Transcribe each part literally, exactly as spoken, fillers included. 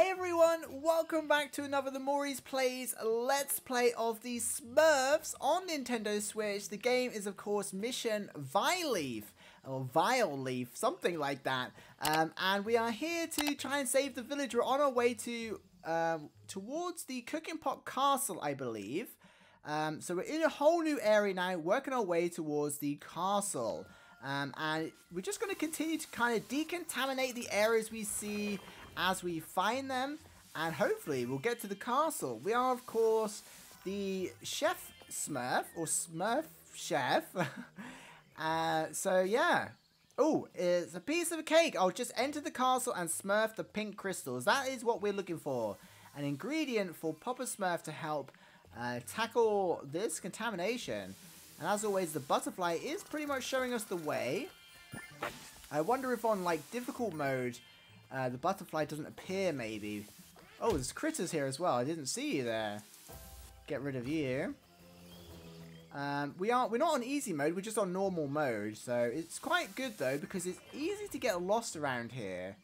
Hey everyone, welcome back to another The Mori Plays Let's Play of the Smurfs on Nintendo Switch. The game is of course Mission Vileaf, or Vileaf, something like that. Um, and we are here to try and save the village. We're on our way to um, towards the Cooking Pot Castle, I believe. Um, so we're in a whole new area now, working our way towards the castle. Um, and we're just going to continue to kind of decontaminate the areas we see as we find them, and hopefully we'll get to the castle. We are, of course, the Chef Smurf, or Smurf Chef. uh, so, yeah. Oh, it's a piece of a cake. I'll just enter the castle and Smurf the pink crystals. That is what we're looking for. An ingredient for Papa Smurf to help uh, tackle this contamination. And as always, the butterfly is pretty much showing us the way. I wonder if on, like, difficult mode, Uh, the butterfly doesn't appear, maybe. Oh, there's critters here as well. I didn't see you there. Get rid of you. Um, we are, we're not on easy mode. We're just on normal mode. So it's quite good, though, because it's easy to get lost around here.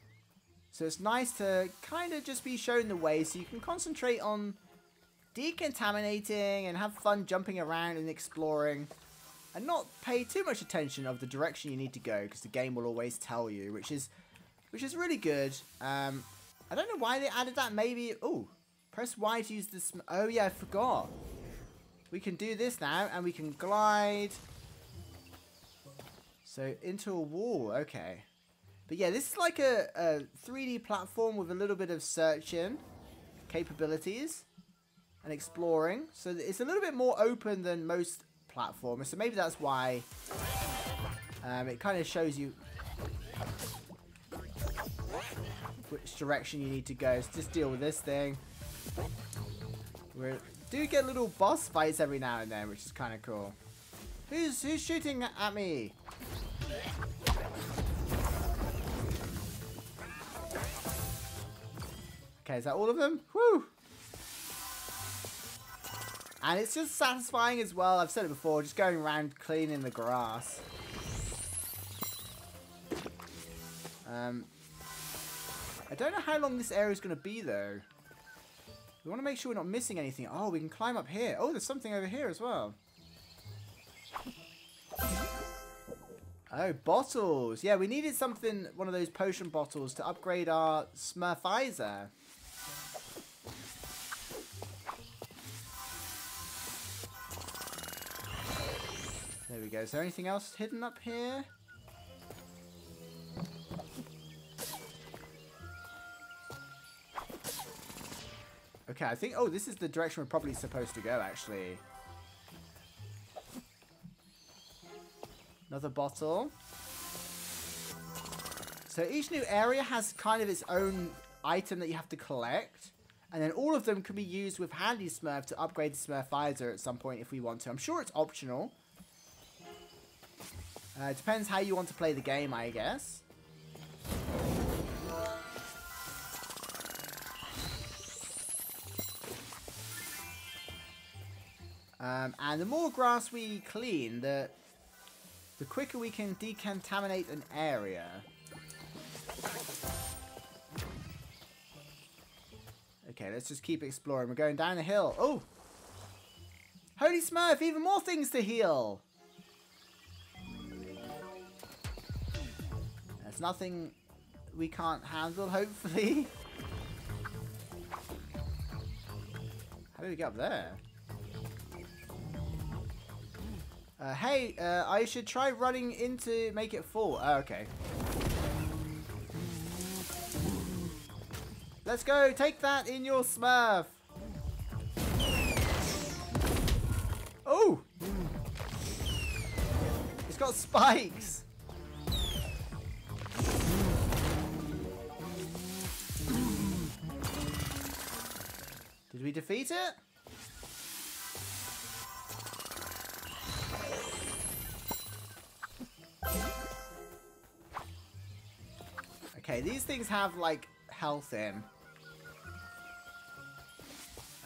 So it's nice to kind of just be shown the way so you can concentrate on decontaminating and have fun jumping around and exploring. And not pay too much attention of the direction you need to go, because the game will always tell you, which is... Which is really good. Um, I don't know why they added that. Maybe... Oh, press Y to use this... Oh, yeah, I forgot. We can do this now, and we can glide. So, into a wall. Okay. But, yeah, this is like a, a three D platform with a little bit of searching capabilities and exploring. So, it's a little bit more open than most platformers. So, maybe that's why um, it kind of shows you which direction you need to go. So just deal with this thing. We do get little boss fights every now and then, which is kind of cool. Who's who's shooting at me? Okay, is that all of them? Woo! And it's just satisfying as well. I've said it before, just going around cleaning the grass. Um... I don't know how long this area is going to be, though. We want to make sure we're not missing anything. Oh, we can climb up here. Oh, there's something over here as well. Oh, bottles. Yeah, we needed something, one of those potion bottles, to upgrade our Smurfizer. There we go. Is there anything else hidden up here? Okay, I think... Oh, this is the direction we're probably supposed to go, actually. Another bottle. So each new area has kind of its own item that you have to collect. And then all of them can be used with Handy Smurf to upgrade the Smurfizer at some point if we want to. I'm sure it's optional. Uh, it depends how you want to play the game, I guess. Um, and the more grass we clean, the, the quicker we can decontaminate an area. Okay, let's just keep exploring. We're going down the hill. Oh! Holy Smurf, even more things to heal! There's nothing we can't handle, hopefully. How do we get up there? Uh, hey, uh, I should try running in to make it full. Oh, okay. Let's go. Take that in your Smurf. Oh! It's got spikes. Did we defeat it? Okay, these things have, like, health in.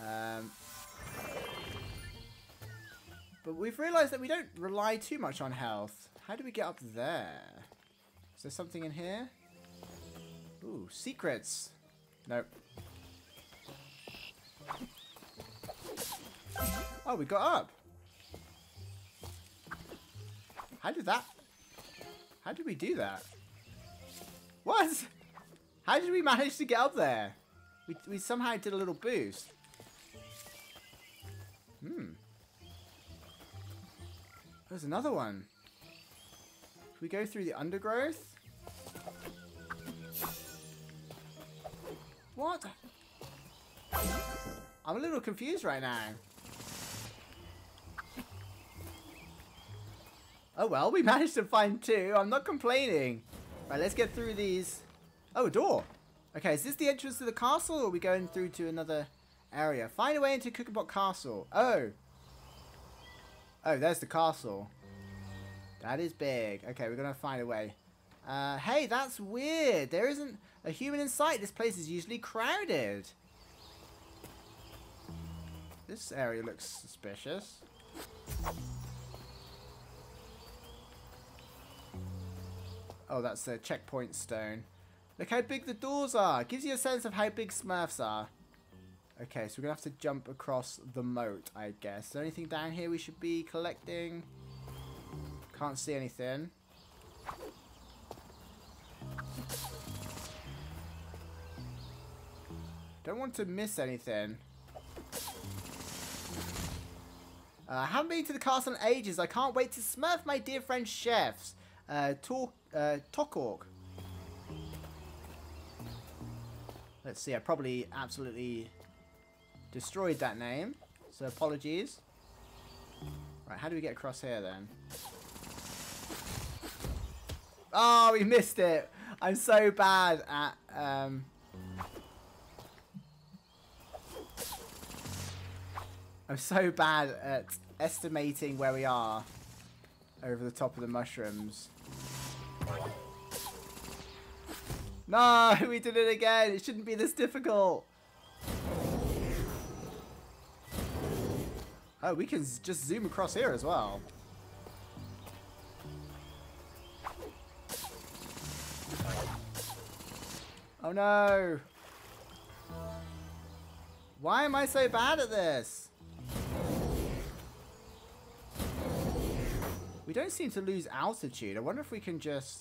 Um, but we've realised that we don't rely too much on health. How do we get up there? Is there something in here? Ooh, secrets. Nope. Oh, we got up. How did that... How did we do that? What? How did we manage to get up there? We, we somehow did a little boost. Hmm. There's another one. Can we go through the undergrowth? What? I'm a little confused right now. Oh well, we managed to find two. I'm not complaining. Right, let's get through these. Oh, a door. Okay, is this the entrance to the castle, or are we going through to another area? Find a way into Cooking Pot Castle. Oh. Oh, there's the castle. That is big. Okay, we're going to find a way. Uh, hey, that's weird. There isn't a human in sight. This place is usually crowded. This area looks suspicious. Oh, that's the checkpoint stone. Look how big the doors are. Gives you a sense of how big Smurfs are. Okay, so we're going to have to jump across the moat, I guess. Is there anything down here we should be collecting? Can't see anything. Don't want to miss anything. Uh, I haven't been to the castle in ages. I can't wait to smurf my dear friend Chefs. Uh, talk, uh, Tokork. Let's see, I probably absolutely destroyed that name, so apologies. Right, how do we get across here then? Oh, we missed it! I'm so bad at, um... I'm so bad at estimating where we are over the top of the mushrooms. No, we did it again. It shouldn't be this difficult. Oh, we can just zoom across here as well. Oh no. Why am I so bad at this? We don't seem to lose altitude. I wonder if we can just...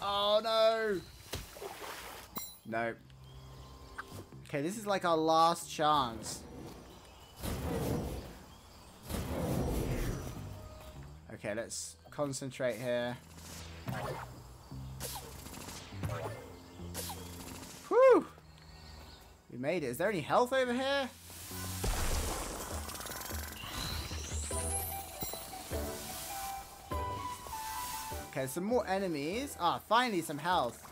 Oh no! No. Okay, this is like our last chance. Okay, let's concentrate here. Whew! We made it. Is there any health over here? Okay, some more enemies. Ah, finally some health.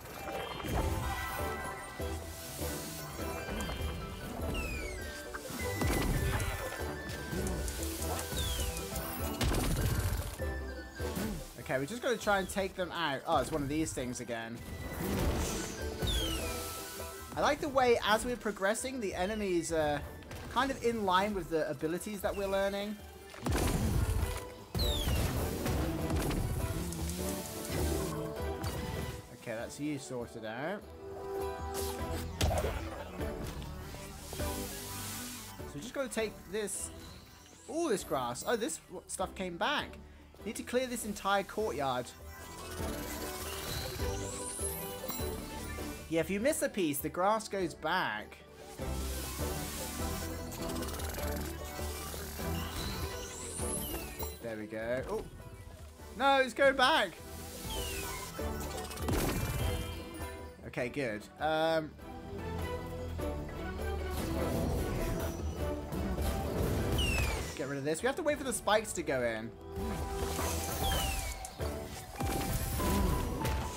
Okay, we're just going to try and take them out. Oh, it's one of these things again. I like the way, as we're progressing, the enemies are kind of in line with the abilities that we're learning. Okay, that's you sorted out. So we're just going to take this, all this grass. Oh, this stuff came back. Need to clear this entire courtyard. Yeah, if you miss a piece, the grass goes back. There we go. Oh, no, it's going back. Okay, good. Um, get rid of this. We have to wait for the spikes to go in.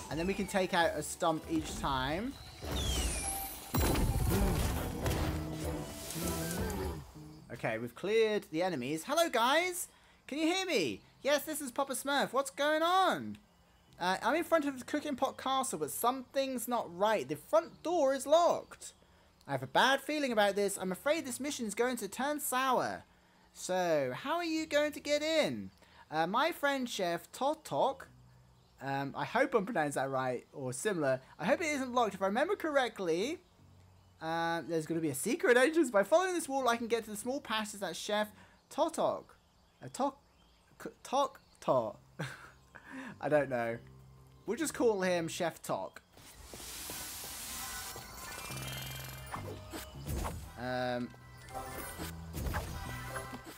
And then we can take out a stump each time. Okay, we've cleared the enemies. Hello, guys! Can you hear me? Yes, this is Papa Smurf. What's going on? Uh, I'm in front of the Cooking Pot Castle, but something's not right. The front door is locked. I have a bad feeling about this. I'm afraid this mission is going to turn sour. So, how are you going to get in? Uh, my friend Chef Tok, um, I hope I'm pronouncing that right, or similar. I hope it isn't locked. If I remember correctly, Um, there's going to be a secret entrance. By following this wall, I can get to the small passage that Chef Tok. Uh, Tok. Tok. Tok. I don't know. We'll just call him Chef Tok. Um,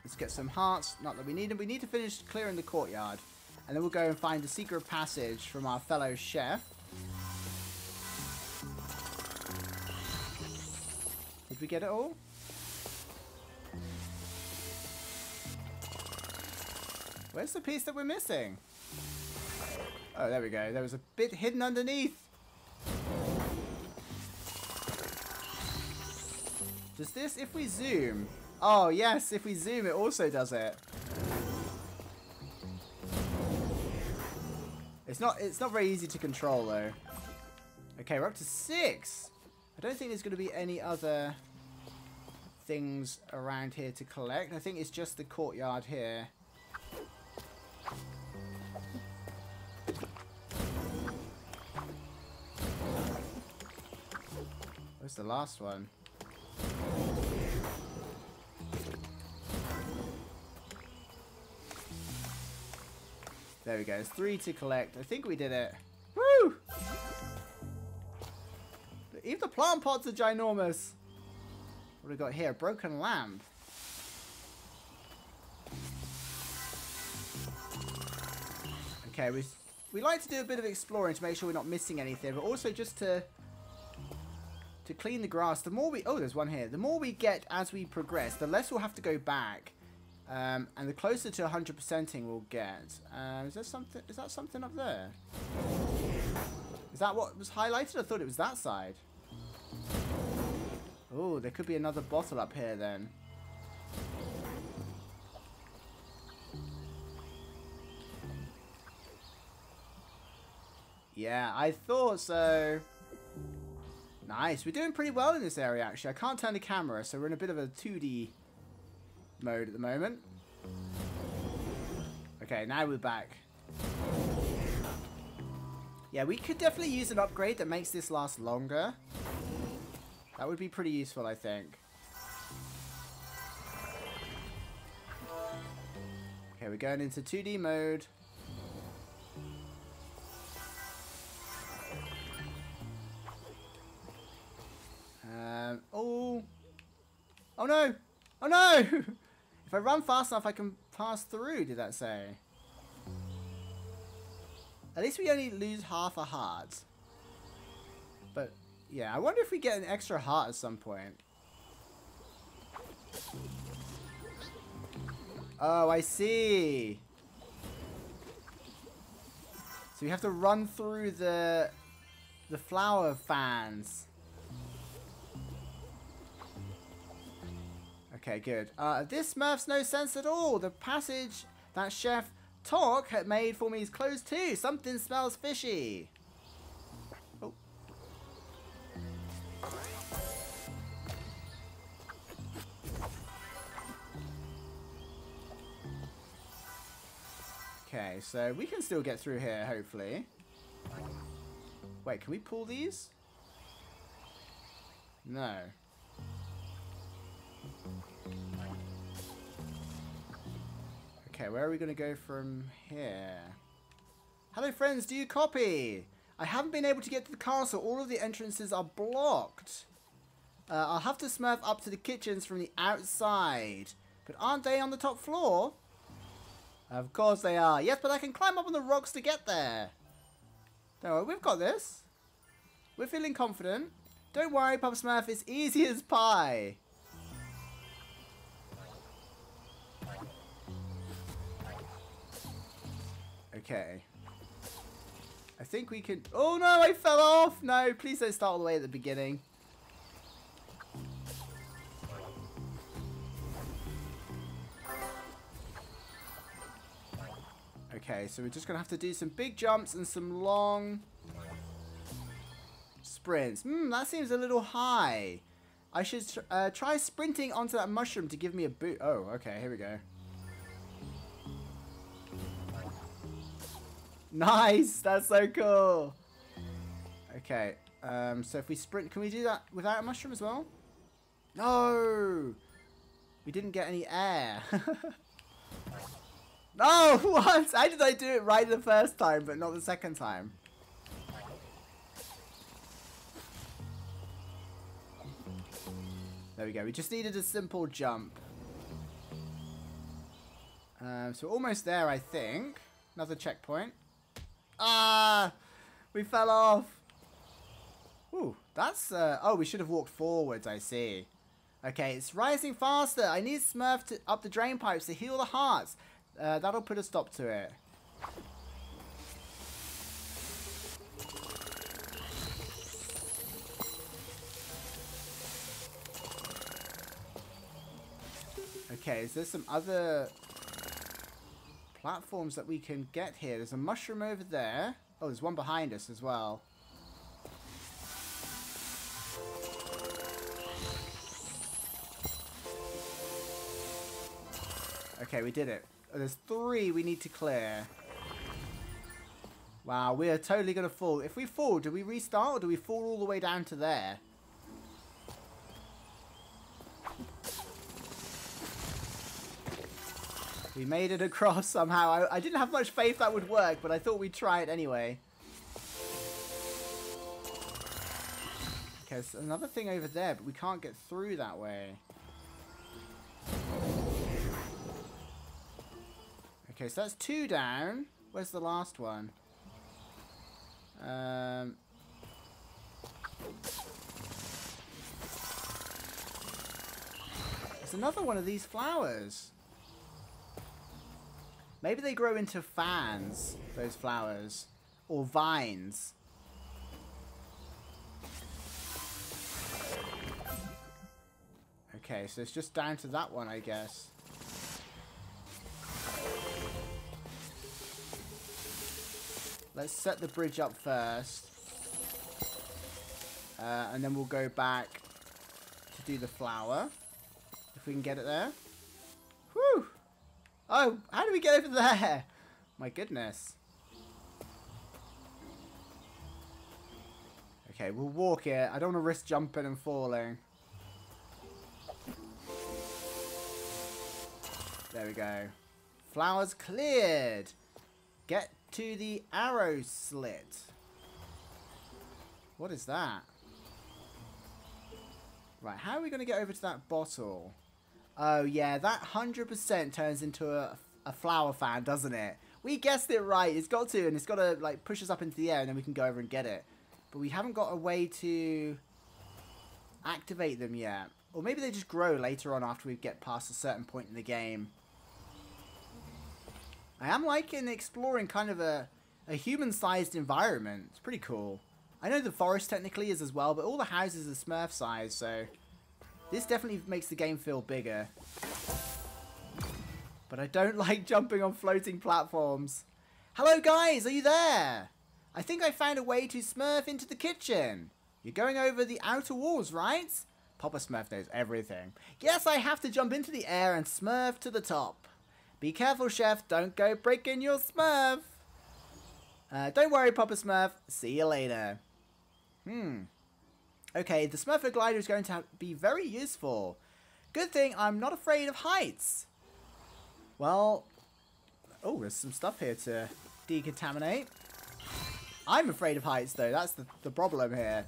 let's get some hearts. Not that we need them. We need to finish clearing the courtyard. And then we'll go and find a secret passage from our fellow chef. Did we get it all? Where's the piece that we're missing? Oh, there we go. There was a bit hidden underneath. Does this, if we zoom... Oh, yes, if we zoom, it also does it. It's not, it's not very easy to control, though. Okay, we're up to six. I don't think there's going to be any other things around here to collect. I think it's just the courtyard here. Where's the last one? There we go. There's three to collect. I think we did it. Woo! Even the plant pots are ginormous. What do we got here? A broken lamp. Okay, we we like to do a bit of exploring to make sure we're not missing anything, but also just to to clean the grass. The more we oh, there's one here. The more we get as we progress, the less we'll have to go back, um, and the closer to one hundred percenting we'll get. Uh, is there something? Is that something up there? Is that what was highlighted? I thought it was that side. Oh, there could be another bottle up here then. Yeah, I thought so. Nice. We're doing pretty well in this area, actually. I can't turn the camera, so we're in a bit of a two D mode at the moment. Okay, now we're back. Yeah, we could definitely use an upgrade that makes this last longer. That would be pretty useful, I think. Okay, we're going into two D mode. Um, oh. Oh, no. Oh, no. If I run fast enough, I can pass through, did that say? At least we only lose half a heart. But, yeah, I wonder if we get an extra heart at some point. Oh, I see. So we have to run through the, the flower fans. Okay, good. Uh, this Smurf's no sense at all. The passage that Chef Tok had made for me is closed too. Something smells fishy. Oh. Okay, so we can still get through here, hopefully. Wait, can we pull these? No. Okay, where are we going to go from here? Hello friends, do you copy? I haven't been able to get to the castle. All of the entrances are blocked. Uh, I'll have to smurf up to the kitchens from the outside. But aren't they on the top floor? Of course they are. Yes, but I can climb up on the rocks to get there. Don't worry, we've got this. We're feeling confident. Don't worry, Papa Smurf, it's easy as pie. Okay. I think we can... Oh no, I fell off! No, please don't start all the way at the beginning. Okay, so we're just going to have to do some big jumps and some long sprints. Hmm, that seems a little high. I should tr uh, try sprinting onto that mushroom to give me a boot. Oh, okay, here we go. Nice! That's so cool! Okay, um, so if we sprint, can we do that without a mushroom as well? No! We didn't get any air. No, what? How did I do it right the first time, but not the second time? There we go. We just needed a simple jump. Um, so we're almost there, I think. Another checkpoint. Ah! We fell off. Ooh, that's... Uh, oh, we should have walked forwards, I see. Okay, it's rising faster. I need Smurf to up the drain pipes to heal the hearts. Uh, that'll put a stop to it. Okay, is there some other platforms that we can get here? There's a mushroom over there. Oh, there's one behind us as well. Okay, we did it. Oh, there's three we need to clear. Wow, we are totally going to fall. If we fall, do we restart or do we fall all the way down to there? We made it across somehow. I, I didn't have much faith that would work, but I thought we'd try it anyway. Okay, there's another thing over there, but we can't get through that way. Okay, so that's two down. Where's the last one? Um... There's another one of these flowers. Maybe they grow into fans, those flowers. Or vines. Okay, so it's just down to that one, I guess. Let's set the bridge up first. Uh, and then we'll go back to do the flower. If we can get it there. Whew! Oh, how do we get over there? My goodness. Okay, we'll walk it. I don't want to risk jumping and falling. There we go. Flowers cleared. Get to the arrow slit. What is that? Right, how are we going to get over to that bottle? Oh, yeah, that one hundred percent turns into a, a flower fan, doesn't it? We guessed it right. It's got to, and it's got to, like, push us up into the air, and then we can go over and get it. But we haven't got a way to activate them yet. Or maybe they just grow later on after we get past a certain point in the game. I am liking exploring kind of a, a human-sized environment. It's pretty cool. I know the forest technically is as well, but all the houses are Smurf-sized, so... This definitely makes the game feel bigger. But I don't like jumping on floating platforms. Hello guys, are you there? I think I found a way to Smurf into the kitchen. You're going over the outer walls, right? Papa Smurf knows everything. Yes, I have to jump into the air and Smurf to the top. Be careful, Chef. Don't go breaking your Smurf. Uh, don't worry, Papa Smurf. See you later. Hmm. Okay, the Smurfo glider is going to be very useful. Good thing I'm not afraid of heights. Well, oh, there's some stuff here to decontaminate. I'm afraid of heights, though. That's the, the problem here.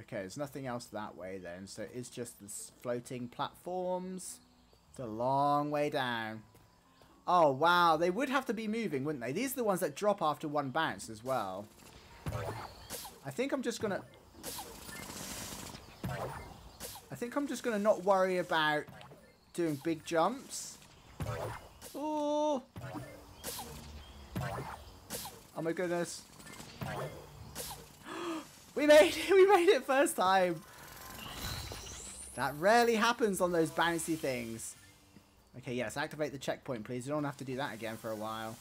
Okay, there's nothing else that way, then. So it's just the floating platforms. It's a long way down. Oh, wow. They would have to be moving, wouldn't they? These are the ones that drop after one bounce as well. I think I'm just gonna... I think I'm just gonna not worry about doing big jumps. Oh! Oh my goodness. We made it! We made it first time! That rarely happens on those bouncy things. Okay, yes, activate the checkpoint, please. You don't have to do that again for a while.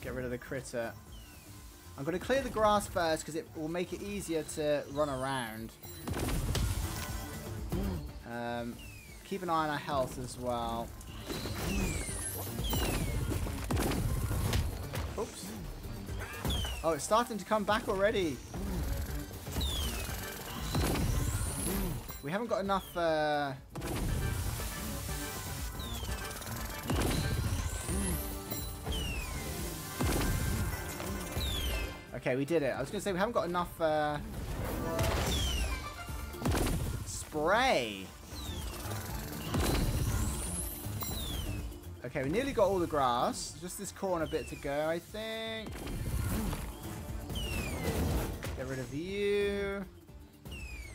Get rid of the critter. I'm going to clear the grass first because it will make it easier to run around. Um, keep an eye on our health as well. Oh, it's starting to come back already. Ooh. Ooh. We haven't got enough... Uh... Okay, we did it. I was going to say we haven't got enough uh... spray. Okay, we nearly got all the grass. Just this corner bit to go, I think. Get rid of you.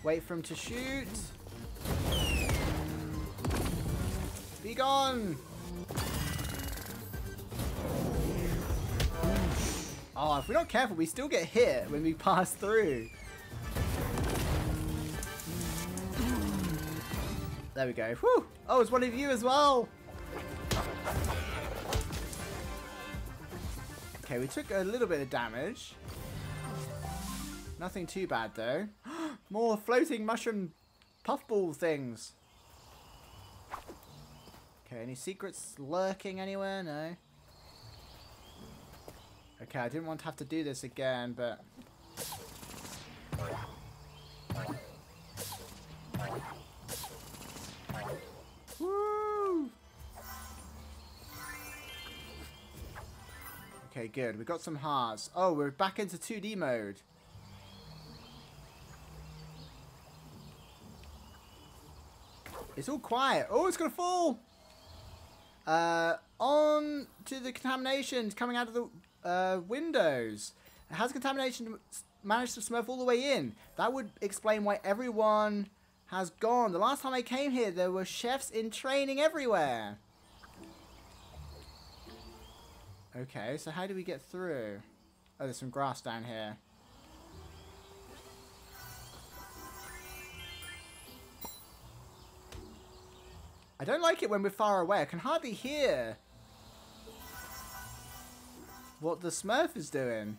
Wait for him to shoot. Be gone. Oh, if we're not careful, we still get hit when we pass through. There we go. Whew. Oh, it's one of you as well. Okay, we took a little bit of damage. Nothing too bad, though. More floating mushroom puffball things. Okay, any secrets lurking anywhere? No. Okay, I didn't want to have to do this again, but... Woo! Okay, good. We got some hearts. Oh, we're back into two D mode. It's all quiet. Oh, it's gonna fall. Uh, on to the contaminations coming out of the uh, windows. Has contamination managed to smurf all the way in? That would explain why everyone has gone. The last time I came here, there were chefs in training everywhere. Okay, so how do we get through? Oh, there's some grass down here. I don't like it when we're far away. I can hardly hear what the Smurf is doing.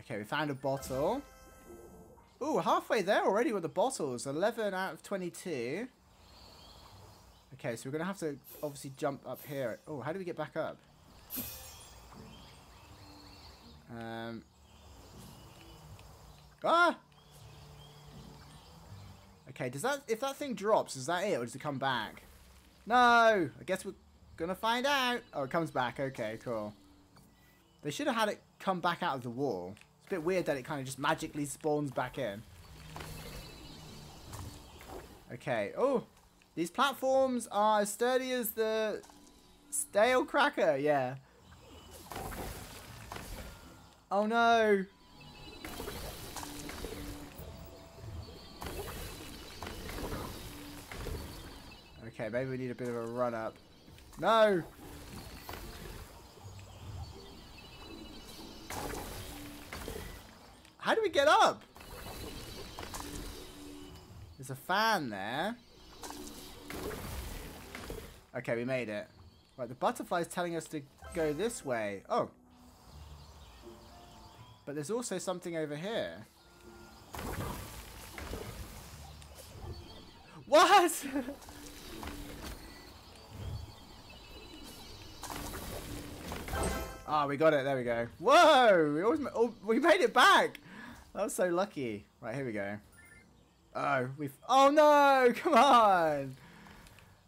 Okay, we found a bottle. Ooh, halfway there already with the bottles. eleven out of twenty-two. Okay, so we're going to have to obviously jump up here. Oh, how do we get back up? Um. Ah! Okay, does that, if that thing drops, is that it, or does it come back? No! I guess we're gonna find out. Oh, it comes back. Okay, cool. They should have had it come back out of the wall. It's a bit weird that it kind of just magically spawns back in. Okay, oh! These platforms are as sturdy as the stale cracker, yeah. Oh no! Okay, maybe we need a bit of a run-up. No! How do we get up? There's a fan there. Okay, we made it. Right, the butterfly's telling us to go this way. Oh. But there's also something over here. What? Ah, oh, we got it. There we go. Whoa! We, always ma oh, we made it back! That was so lucky. Right, here we go. Oh, we've... Oh, no! Come on!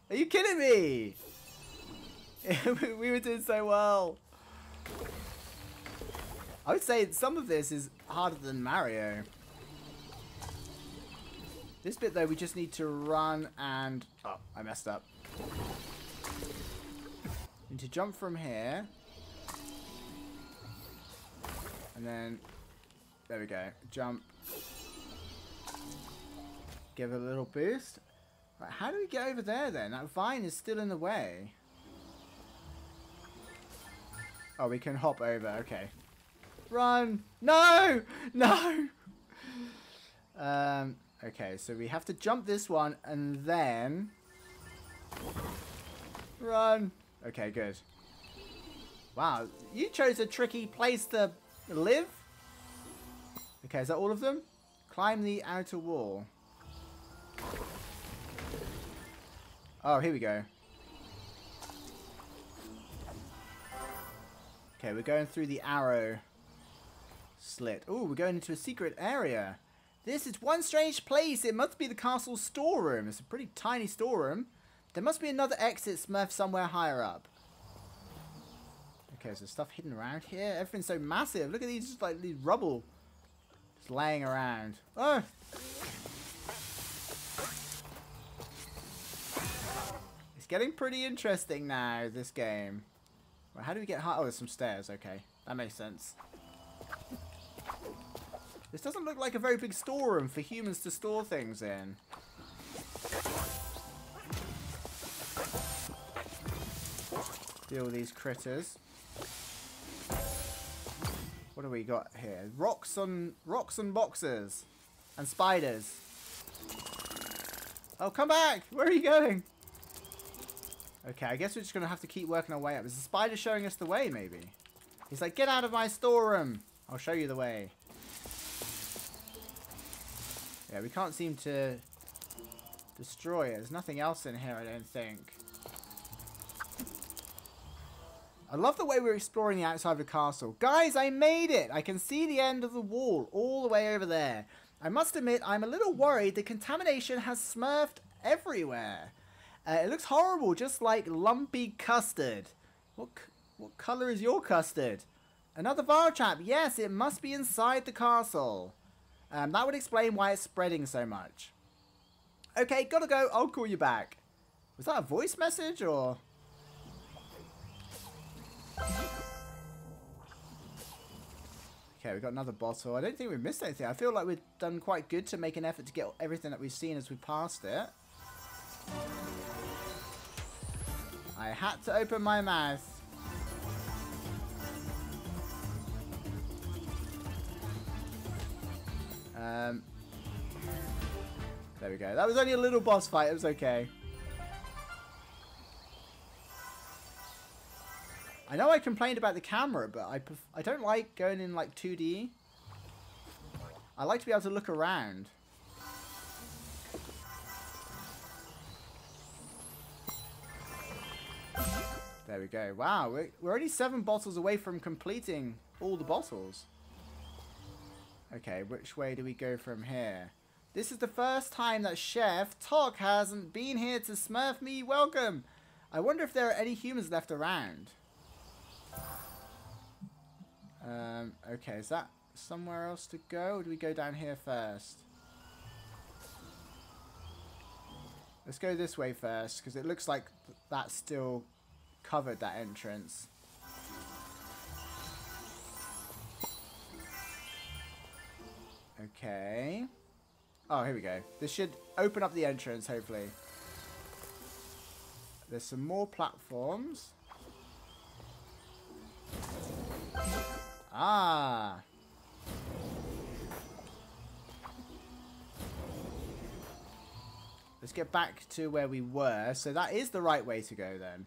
Are you kidding me? We were doing so well. I would say some of this is harder than Mario. This bit, though, we just need to run and... Oh, I messed up. Need to jump from here. And then, there we go. Jump. Give it a little boost. Right, how do we get over there then? That vine is still in the way. Oh, we can hop over. Okay. Run. No! No! Um, okay, so we have to jump this one and then... Run. Okay, good. Wow, you chose a tricky place to... live? Okay, is that all of them? Climb the outer wall. Oh, here we go. Okay, we're going through the arrow slit. Ooh, we're going into a secret area. This is one strange place. It must be the castle's storeroom. It's a pretty tiny storeroom. There must be another exit, Smurf, somewhere higher up. Okay, so there's stuff hidden around here. Everything's so massive. Look at these, just like these rubble just laying around. Oh! It's getting pretty interesting now, this game. Well, how do we get high? Oh, there's some stairs. Okay, that makes sense. This doesn't look like a very big storeroom for humans to store things in. Deal with these critters. What do we got here? Rocks on rocks and boxes, and spiders. Oh, come back! Where are you going? Okay, I guess we're just going to have to keep working our way up. Is the spider showing us the way, maybe? He's like, get out of my storeroom. I'll show you the way. Yeah, we can't seem to destroy it. There's nothing else in here, I don't think. I love the way we're exploring the outside of the castle. Guys, I made it. I can see the end of the wall all the way over there. I must admit, I'm a little worried the contamination has smurfed everywhere. Uh, it looks horrible, just like lumpy custard. What c what colour is your custard? Another vial trap. Yes, it must be inside the castle. Um, that would explain why it's spreading so much. Okay, gotta go. I'll call you back. Was that a voice message or? Okay, we got another bottle. I don't think we missed anything. I feel like we've done quite good to make an effort to get everything that we've seen as we passed it. I had to open my mouth. Um, there we go. That was only a little boss fight. It was okay. I know I complained about the camera, but I pref I don't like going in like two D. I like to be able to look around. There we go. Wow, we're, we're only seven bottles away from completing all the bottles. Okay, which way do we go from here? This is the first time that Chef Tok hasn't been here to smurf me. Welcome! I wonder if there are any humans left around. Um, okay, is that somewhere else to go? Or do we go down here first? Let's go this way first, because it looks like th that's still... covered that entrance. Okay. Oh, here we go. This should open up the entrance, hopefully. There's some more platforms. Ah. Let's get back to where we were. So that is the right way to go then.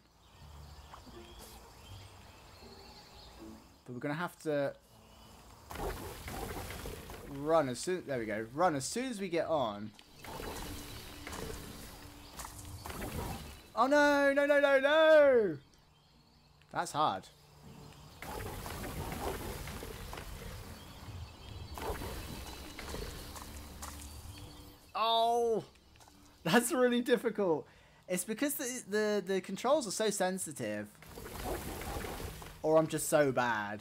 But we're going to have to run as soon... There we go. Run as soon as we get on. Oh, no! No, no, no, no! That's hard. Oh! That's really difficult. It's because the, the, the controls are so sensitive. Or I'm just so bad.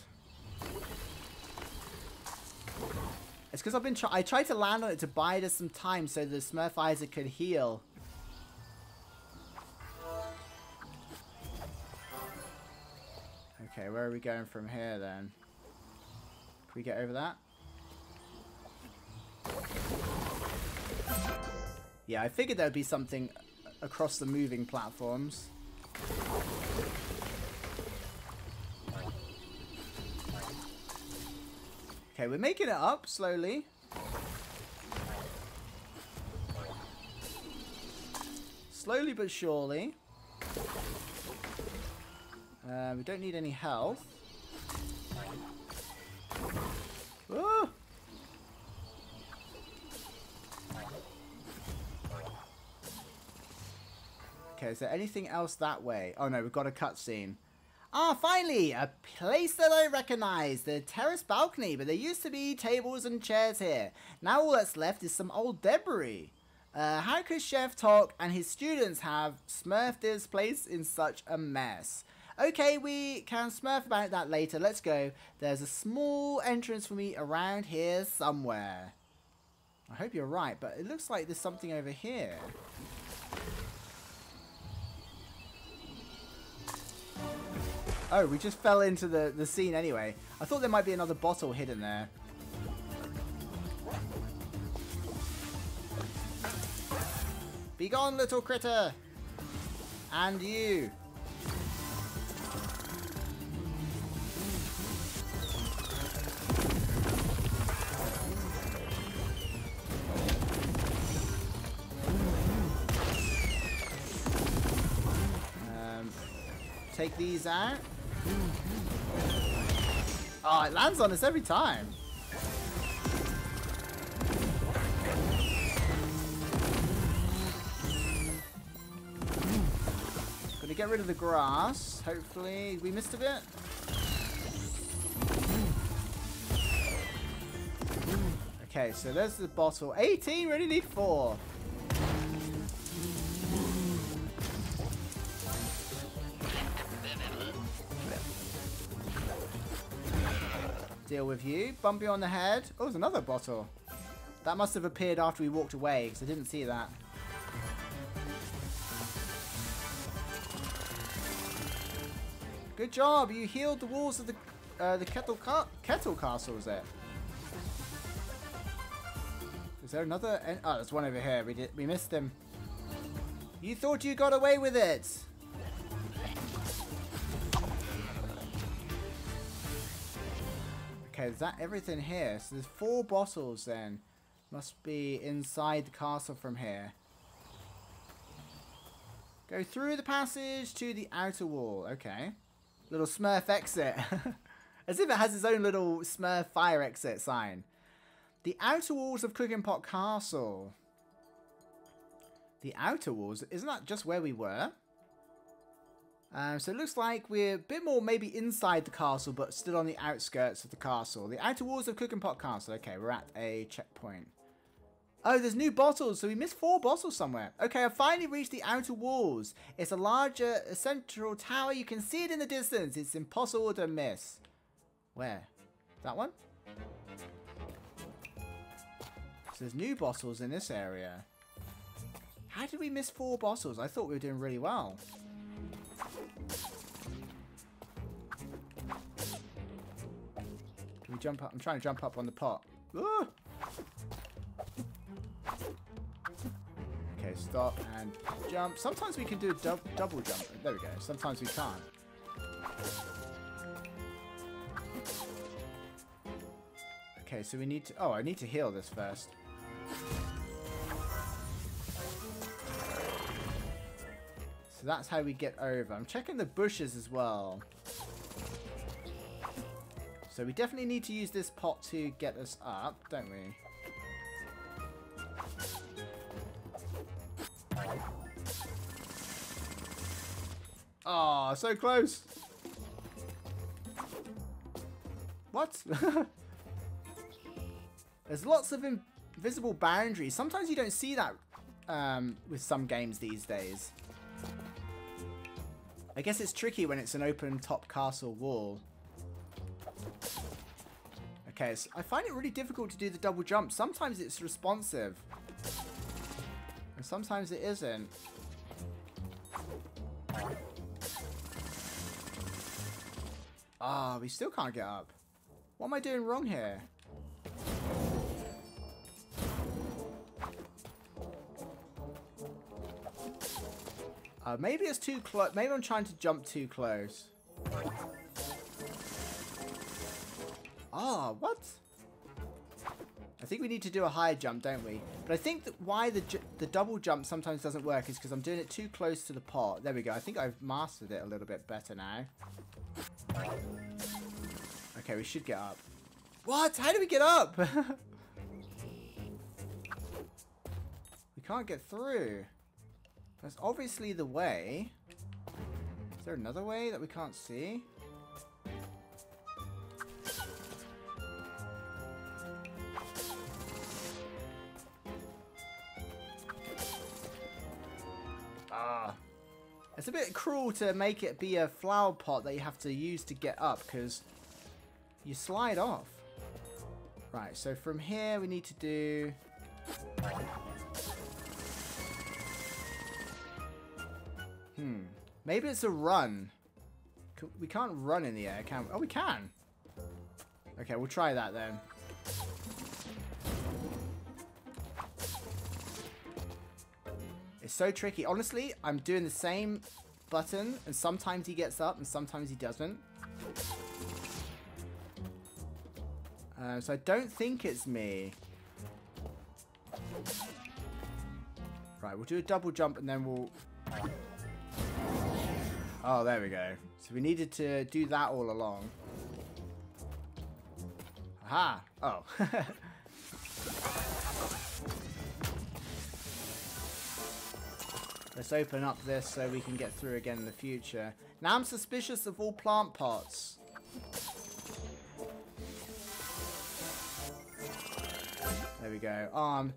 It's because I've been try I tried to land on it to buy us some time so the Smurfizer could heal. Okay, where are we going from here then? Can we get over that? Yeah, I figured there'd be something across the moving platforms. Okay, we're making it up slowly. Slowly but surely. Uh, we don't need any health. Woo! Okay, is there anything else that way? Oh no, we've got a cutscene. Ah, finally, a place that I recognize, the terrace balcony, but there used to be tables and chairs here. Now all that's left is some old debris. Uh, how could Chef Tok and his students have smurfed this place in such a mess? Okay, we can smurf about that later. Let's go. There's a small entrance for me around here somewhere. I hope you're right, but it looks like there's something over here. Oh, we just fell into the, the scene anyway. I thought there might be another bottle hidden there. Be gone, little critter! And you! Um, take these out. Oh, it lands on us every time. Gonna get rid of the grass, hopefully. We missed a bit. Okay, so there's the bottle. eighteen, really need four. Deal with you. Bump you on the head. Oh, there's another bottle. That must have appeared after we walked away, because I didn't see that. Good job. You healed the walls of the uh, the kettle ca kettle castle, is it? Is there another? En oh, there's one over here. We did. We missed him. You thought you got away with it. Okay, is that everything here? So there's four bottles then. Must be inside the castle from here. Go through the passage to the outer wall. Okay. Little Smurf exit. As if it has its own little Smurf fire exit sign. The outer walls of Cooking Pot Castle. The outer walls? Isn't that just where we were? Um, so it looks like we're a bit more maybe inside the castle, but still on the outskirts of the castle. The outer walls of Cooking Pot Castle. Okay, we're at a checkpoint. Oh, there's new bottles, so we missed four bottles somewhere. Okay, I've finally reached the outer walls. It's a larger a central tower. You can see it in the distance. It's impossible to miss. Where? That one? So there's new bottles in this area. How did we miss four bottles? I thought we were doing really well. Can we jump up? I'm trying to jump up on the pot. Ooh! Okay, stop and jump. Sometimes we can do a du double jump. There we go. Sometimes we can't. Okay, so we need to... Oh, I need to heal this first. So that's how we get over. I'm checking the bushes as well. So we definitely need to use this pot to get us up, don't we? Oh, so close. What? There's lots of invisible boundaries. Sometimes you don't see that um, with some games these days. I guess it's tricky when it's an open top castle wall. Okay, so I find it really difficult to do the double jump. Sometimes it's responsive. And sometimes it isn't. Ah, oh, we still can't get up. What am I doing wrong here? Uh, maybe it's too close. Maybe I'm trying to jump too close. Ah, oh, what? I think we need to do a higher jump, don't we? But I think that why the ju the double jump sometimes doesn't work is because I'm doing it too close to the pot. There we go. I think I've mastered it a little bit better now. Okay, we should get up. What? How do we get up? We can't get through. That's obviously the way. there another way that we can't see? Ah. It's a bit cruel to make it be a flower pot that you have to use to get up, because you slide off. Right, so from here we need to do... Hmm. Maybe it's a run. We can't run in the air, can we? Oh, we can! Okay, we'll try that then. It's so tricky. Honestly, I'm doing the same button, and sometimes he gets up, and sometimes he doesn't. Uh, so I don't think it's me. Right, we'll do a double jump, and then we'll... Oh, there we go. So we needed to do that all along. Aha! Oh. Let's open up this so we can get through again in the future. Now I'm suspicious of all plant pots. There we go. Um,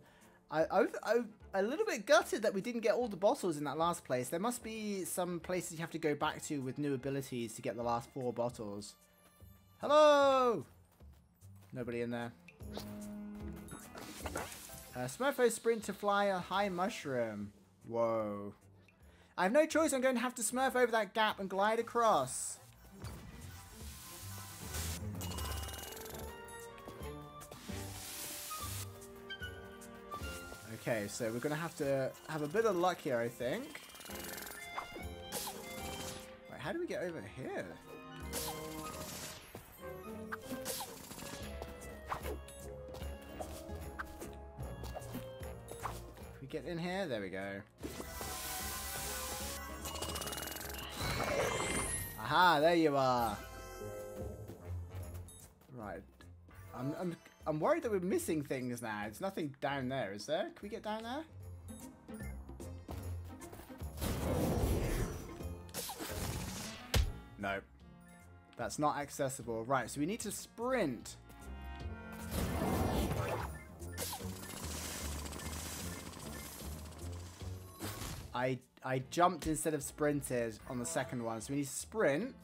I, I've, I've a little bit gutted that we didn't get all the bottles in that last place. There must be some places you have to go back to with new abilities to get the last four bottles. Hello! Nobody in there. Uh, Smurfo sprint to fly a high mushroom. Whoa. I have no choice, I'm going to have to smurf over that gap and glide across. Okay, so we're going to have to have a bit of luck here, I think. Wait, how do we get over here? If we get in here, there we go. Aha, there you are. Right. I'm, I'm, I'm worried that we're missing things now. There's nothing down there, is there? Can we get down there? No. That's not accessible. Right, so we need to sprint. I, I jumped instead of sprinted on the second one, so we need to sprint.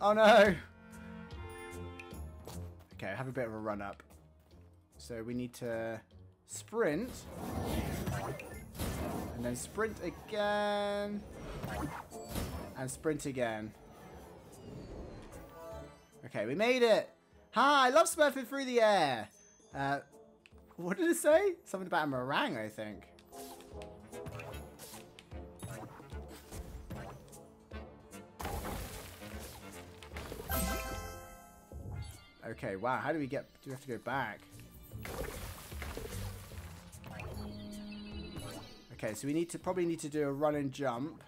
Oh no! Okay, I have a bit of a run up. So we need to sprint. And then sprint again. And sprint again. Okay, we made it! Ha! I love smurfing through the air! Uh, what did it say? Something about a meringue, I think. Okay, wow, how do we get... Do we have to go back? Okay, so we need to probably need to do a run and jump.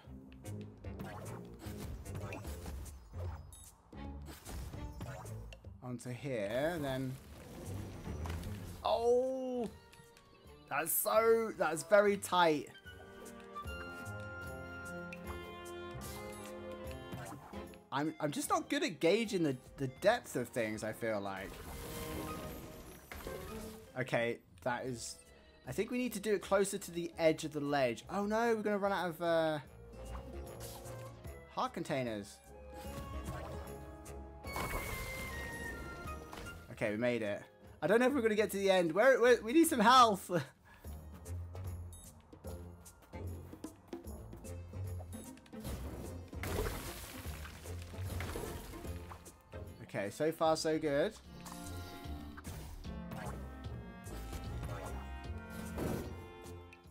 Onto here, then... Oh! That's so... That's very tight. I'm, I'm just not good at gauging the, the depth of things, I feel like. Okay, that is... I think we need to do it closer to the edge of the ledge. Oh no, we're going to run out of... Uh, heart containers. Okay, we made it. I don't know if we're going to get to the end. Where, where, we need some health! Okay, so far so good.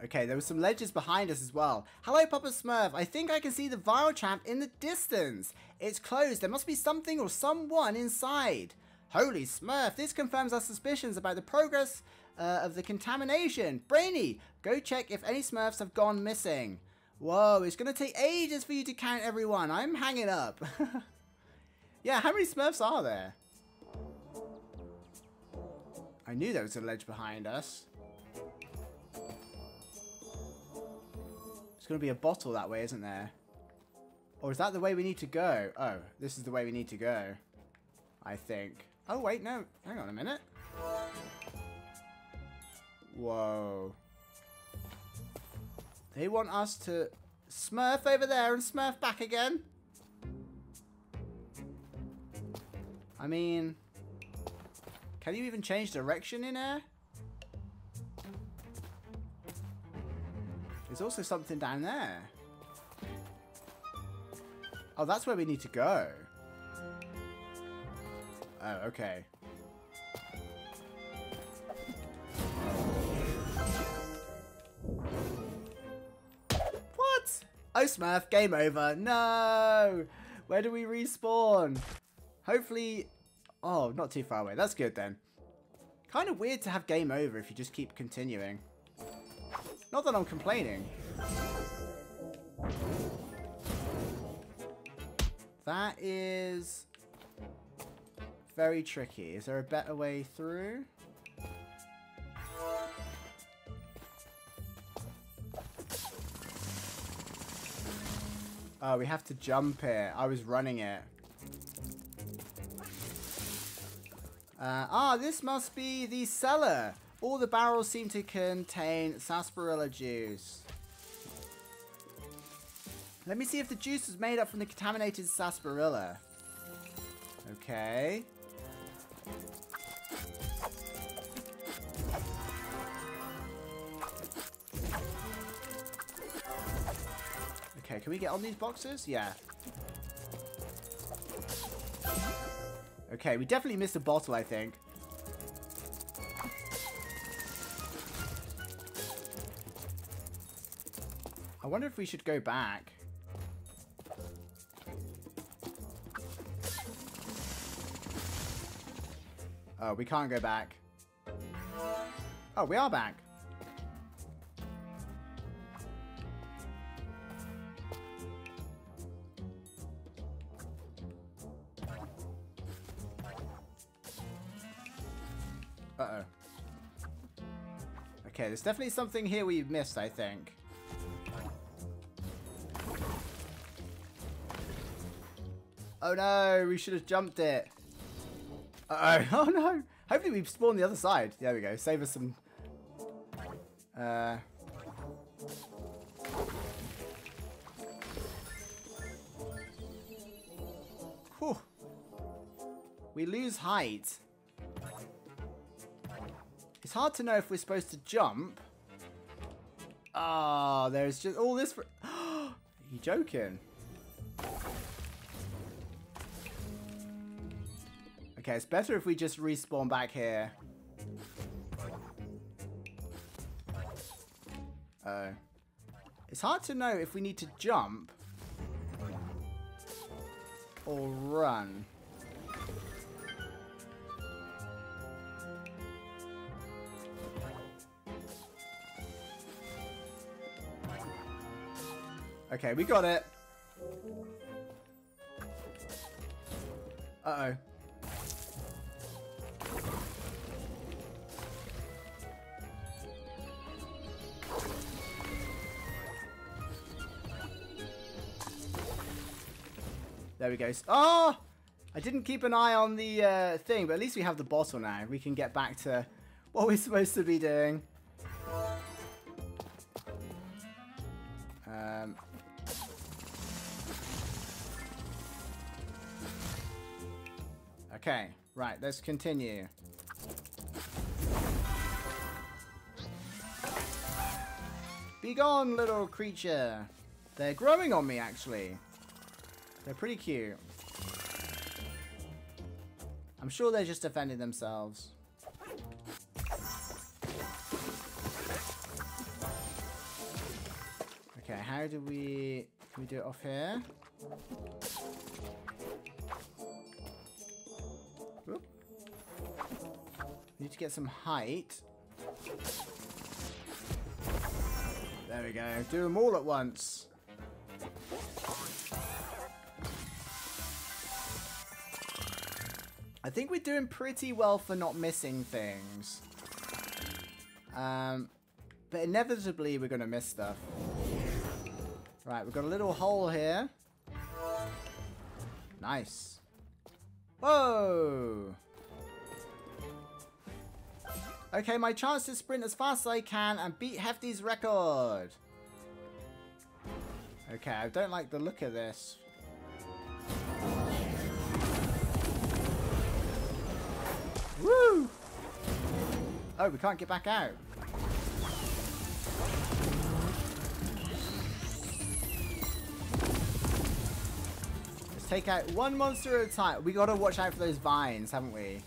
Okay, there were some ledges behind us as well. Hello, Papa Smurf. I think I can see the Vile Champ in the distance. It's closed. There must be something or someone inside. Holy Smurf, this confirms our suspicions about the progress uh, of the contamination. Brainy, go check if any Smurfs have gone missing. Whoa, it's going to take ages for you to count everyone. I'm hanging up. Yeah, how many Smurfs are there? I knew there was a ledge behind us. There's going to be a bottle that way, isn't there? Or is that the way we need to go? Oh, this is the way we need to go, I think. Oh, wait, no. Hang on a minute. Whoa. They want us to Smurf over there and Smurf back again? I mean, can you even change direction in air? There's also something down there. Oh, that's where we need to go. Oh, okay. What? Oh, Smurf, game over. No! Where do we respawn? Hopefully... Oh, not too far away. That's good then. Kind of weird to have game over if you just keep continuing. Not that I'm complaining. That is very tricky. Is there a better way through? Oh, we have to jump it. I was running it. Uh, ah, this must be the cellar. All the barrels seem to contain sarsaparilla juice. Let me see if the juice was made up from the contaminated sarsaparilla. Okay. Okay, can we get on these boxes? Yeah. Okay, we definitely missed a bottle, I think. I wonder if we should go back. Oh, we can't go back. Oh, we are back. Uh-oh. Okay, there's definitely something here we missed, I think. Oh no, we should have jumped it. Uh-oh, oh no. Hopefully we spawn the other side. There we go, save us some... Uh... Whew. We lose height. It's hard to know if we're supposed to jump. Ah, oh, there's just all this... For Are you joking? Okay, it's better if we just respawn back here. Uh-oh. It's hard to know if we need to jump or run. Okay, we got it. Uh-oh. There we go. Oh! I didn't keep an eye on the uh, thing, but at least we have the bottle now. We can get back to what we're supposed to be doing. Um. Okay. Right. Let's continue. Be gone, little creature. They're growing on me, actually. They're pretty cute. I'm sure they're just defending themselves. Okay, how do we... Can we do it off here? Oop. We need to get some height. There we go. Do them all at once. I think we're doing pretty well for not missing things. Um, but inevitably, we're going to miss stuff. Right, we've got a little hole here. Nice. Whoa! Okay, my chance to sprint as fast as I can and beat Hefty's record. Okay, I don't like the look of this. Woo! Oh, we can't get back out. Let's take out one monster at a time. We gotta watch out for those vines, haven't we?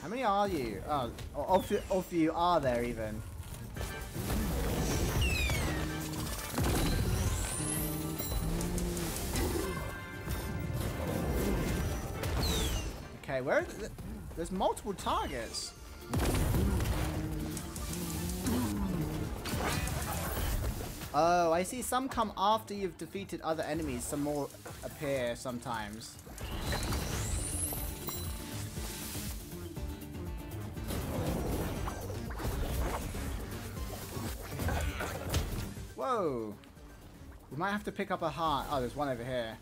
How many are you? Oh, of, of you are there even? Okay, where? Th there's multiple targets. Oh, I see. Some come after you've defeated other enemies. Some more appear sometimes. Whoa! We might have to pick up a heart. Oh, there's one over here.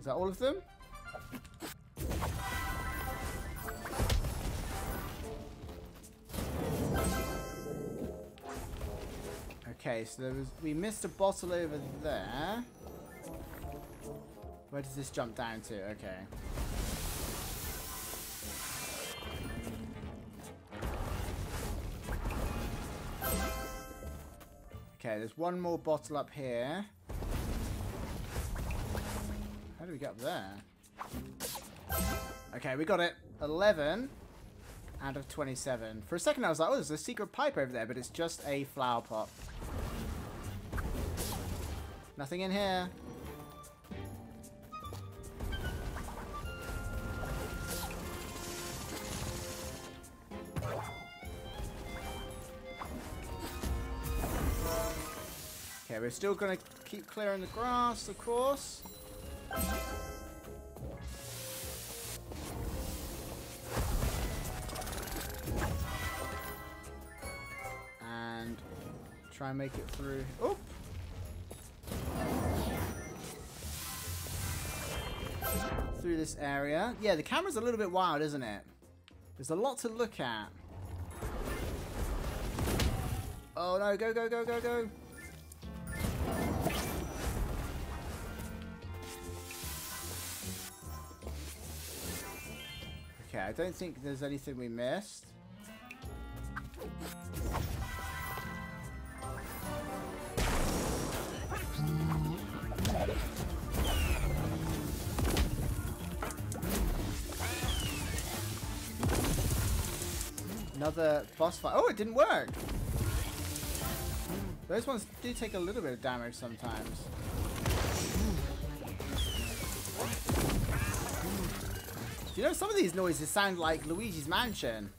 Is that all of them? Okay, so there was, we missed a bottle over there. Where does this jump down to? Okay. Okay, there's one more bottle up here. How do we get up there? Okay, we got it. eleven out of twenty-seven. For a second I was like, oh, there's a secret pipe over there, but it's just a flower pot. Nothing in here. Okay, we're still gonna keep clearing the grass, of course. And try and make it through. Oop! Through this area. Yeah, the camera's a little bit wild, isn't it? There's a lot to look at. Oh no, go, go, go, go, go! Okay, I don't think there's anything we missed. Another boss fight. Oh, it didn't work! Those ones do take a little bit of damage sometimes. You know, some of these noises sound like Luigi's Mansion.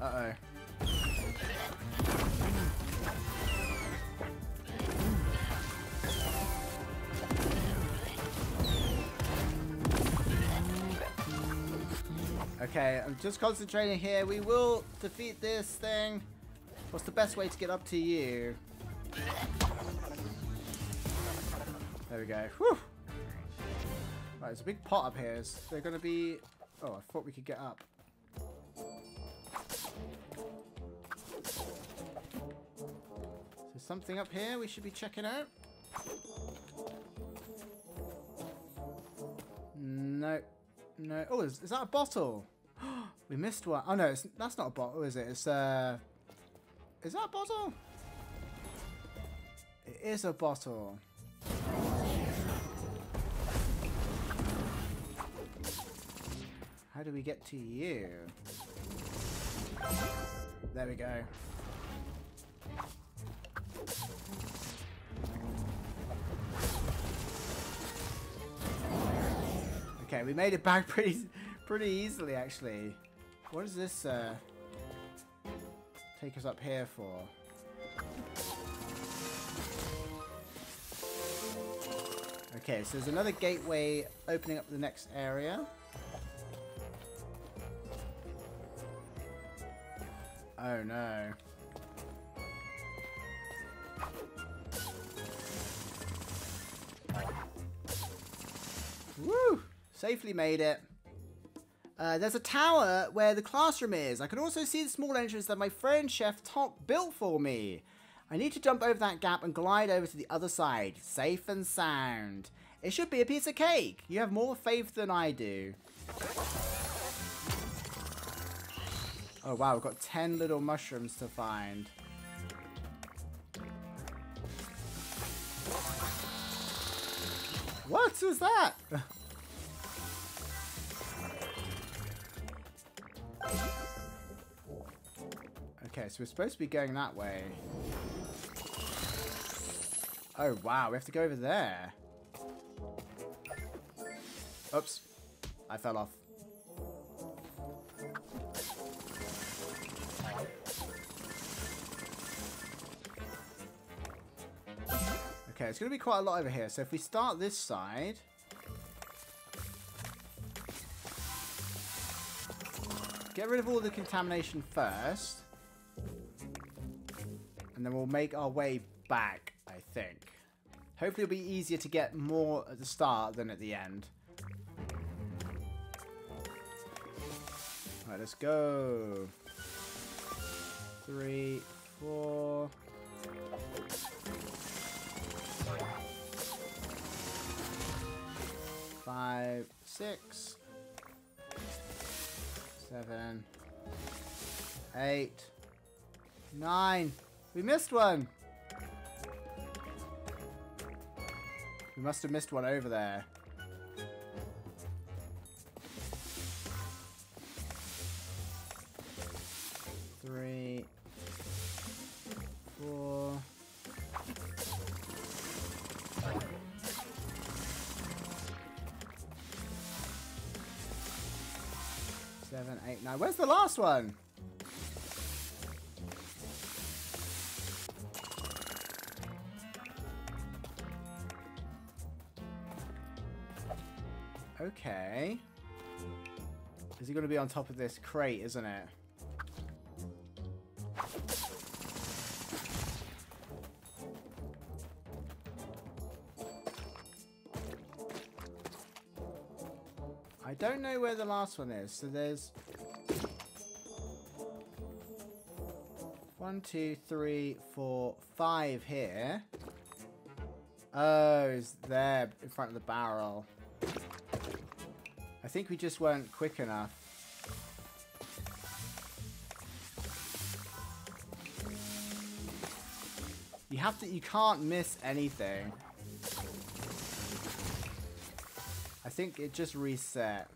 Uh-oh. Okay, I'm just concentrating here. We will defeat this thing. What's the best way to get up to you? There we go. Whew. Right, there's a big pot up here. Is there going to be... Oh, I thought we could get up. Is there something up here we should be checking out? No. No. Oh, is, is that a bottle? We missed one. Oh, no. It's, that's not a bottle, is it? It's uh... Is that a bottle? It is a bottle. How do we get to you? There we go. Okay, we made it back pretty pretty easily actually. What is this? Uh, take us up here for? Okay, so there's another gateway opening up the next area. Oh no. Woo! Safely made it. Uh, there's a tower where the classroom is. I can also see the small entrance that my friend Chef Tok built for me. I need to jump over that gap and glide over to the other side, safe and sound. It should be a piece of cake. You have more faith than I do. Oh wow, we've got ten little mushrooms to find. What was that? Okay, so we're supposed to be going that way. Oh wow, we have to go over there. Oops, I fell off. Okay, it's going to be quite a lot over here, so if we start this side... Get rid of all the contamination first. And then we'll make our way back, I think. Hopefully it'll be easier to get more at the start than at the end. Alright, let's go. Three, four... Five, six, seven, eight, nine. We missed one. We must have missed one over there. Three, four. Seven, eight, nine. Where's the last one? Okay. Is it going to be on top of this crate, isn't it? I don't know where the last one is, so there's one, two, three, four, five here. Oh, it's there in front of the barrel. I think we just weren't quick enough. You have to, you can't miss anything. I think it just reset.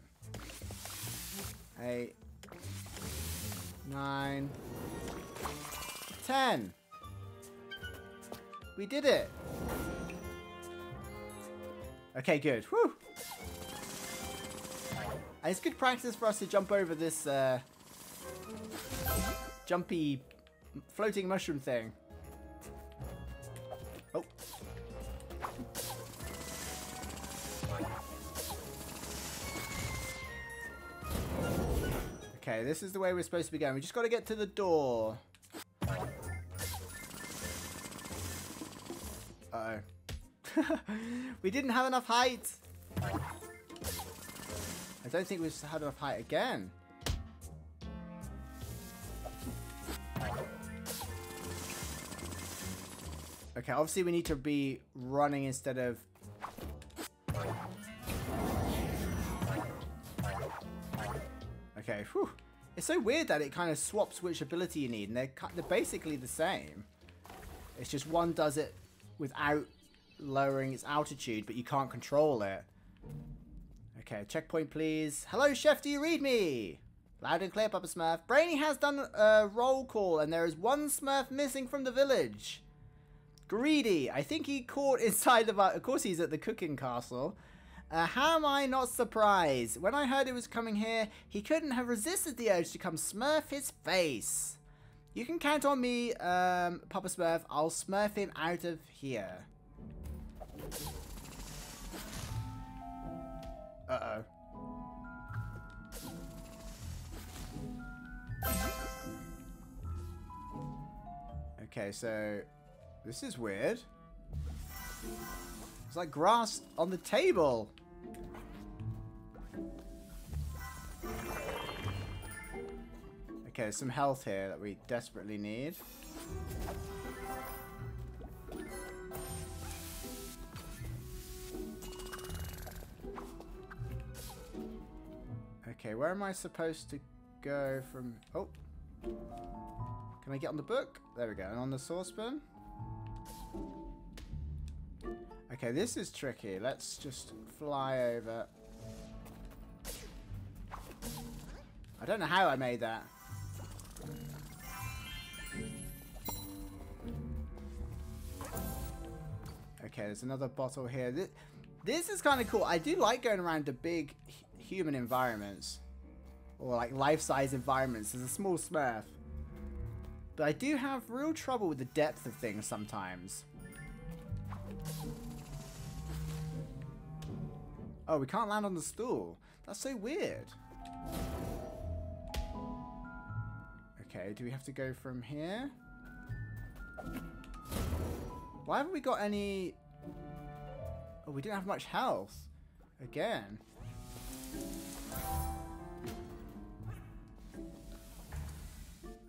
Eight, nine, ten. We did it. Okay, good. Whew. And it's good practice for us to jump over this uh, jumpy floating mushroom thing. Oh. Okay, this is the way we're supposed to be going. We just got to get to the door. Uh-oh. We didn't have enough height. I don't think we've had enough height again. Okay, obviously we need to be running instead of... Okay, whew. It's so weird that it kind of swaps which ability you need, and they're, they're basically the same. It's just one does it without lowering its altitude, but you can't control it. Okay, checkpoint please. Hello, Chef, do you read me? Loud and clear, Papa Smurf. Brainy has done a roll call, and there is one Smurf missing from the village. Greedy, I think he caught inside the... Of course he's at the cooking castle. Uh, how am I not surprised? When I heard it was coming here, he couldn't have resisted the urge to come smurf his face. You can count on me, um, Papa Smurf. I'll smurf him out of here. Uh-oh. Okay, so this is weird. It's like grass on the table. Okay, some health here that we desperately need. Okay, where am I supposed to go from... Oh. Can I get on the book? There we go. And on the saucepan. Okay, this is tricky. Let's just fly over. I don't know how I made that. Okay, there's another bottle here. This, this is kind of cool. I do like going around to big human environments. Or like life-size environments as a small Smurf. But I do have real trouble with the depth of things sometimes. Oh, we can't land on the stool. That's so weird. Okay, do we have to go from here? Why haven't we got any... Oh, we didn't have much health. Again.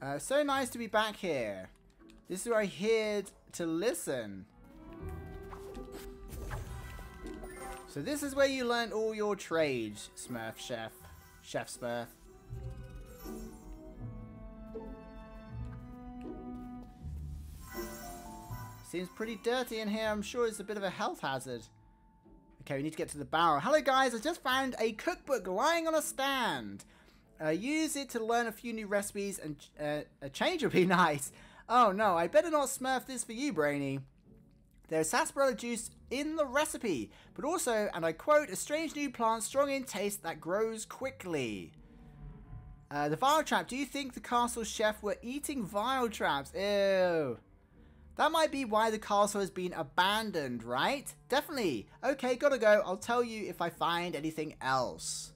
Uh, so nice to be back here. This is where I heard to listen. So this is where you learn all your trades, Smurf Chef. Chef Smurf. Seems pretty dirty in here. I'm sure it's a bit of a health hazard. Okay, we need to get to the barrel. Hello guys, I just found a cookbook lying on a stand. Uh, use it to learn a few new recipes and ch uh, a change would be nice. Oh no, I better not smurf this for you, Brainy. There's sarsaparilla juice in the recipe, but also, and I quote, a strange new plant strong in taste that grows quickly. Uh, the vile trap. Do you think the castle chef were eating vile traps? Ew. That might be why the castle has been abandoned, right? Definitely. Okay, gotta go. I'll tell you if I find anything else.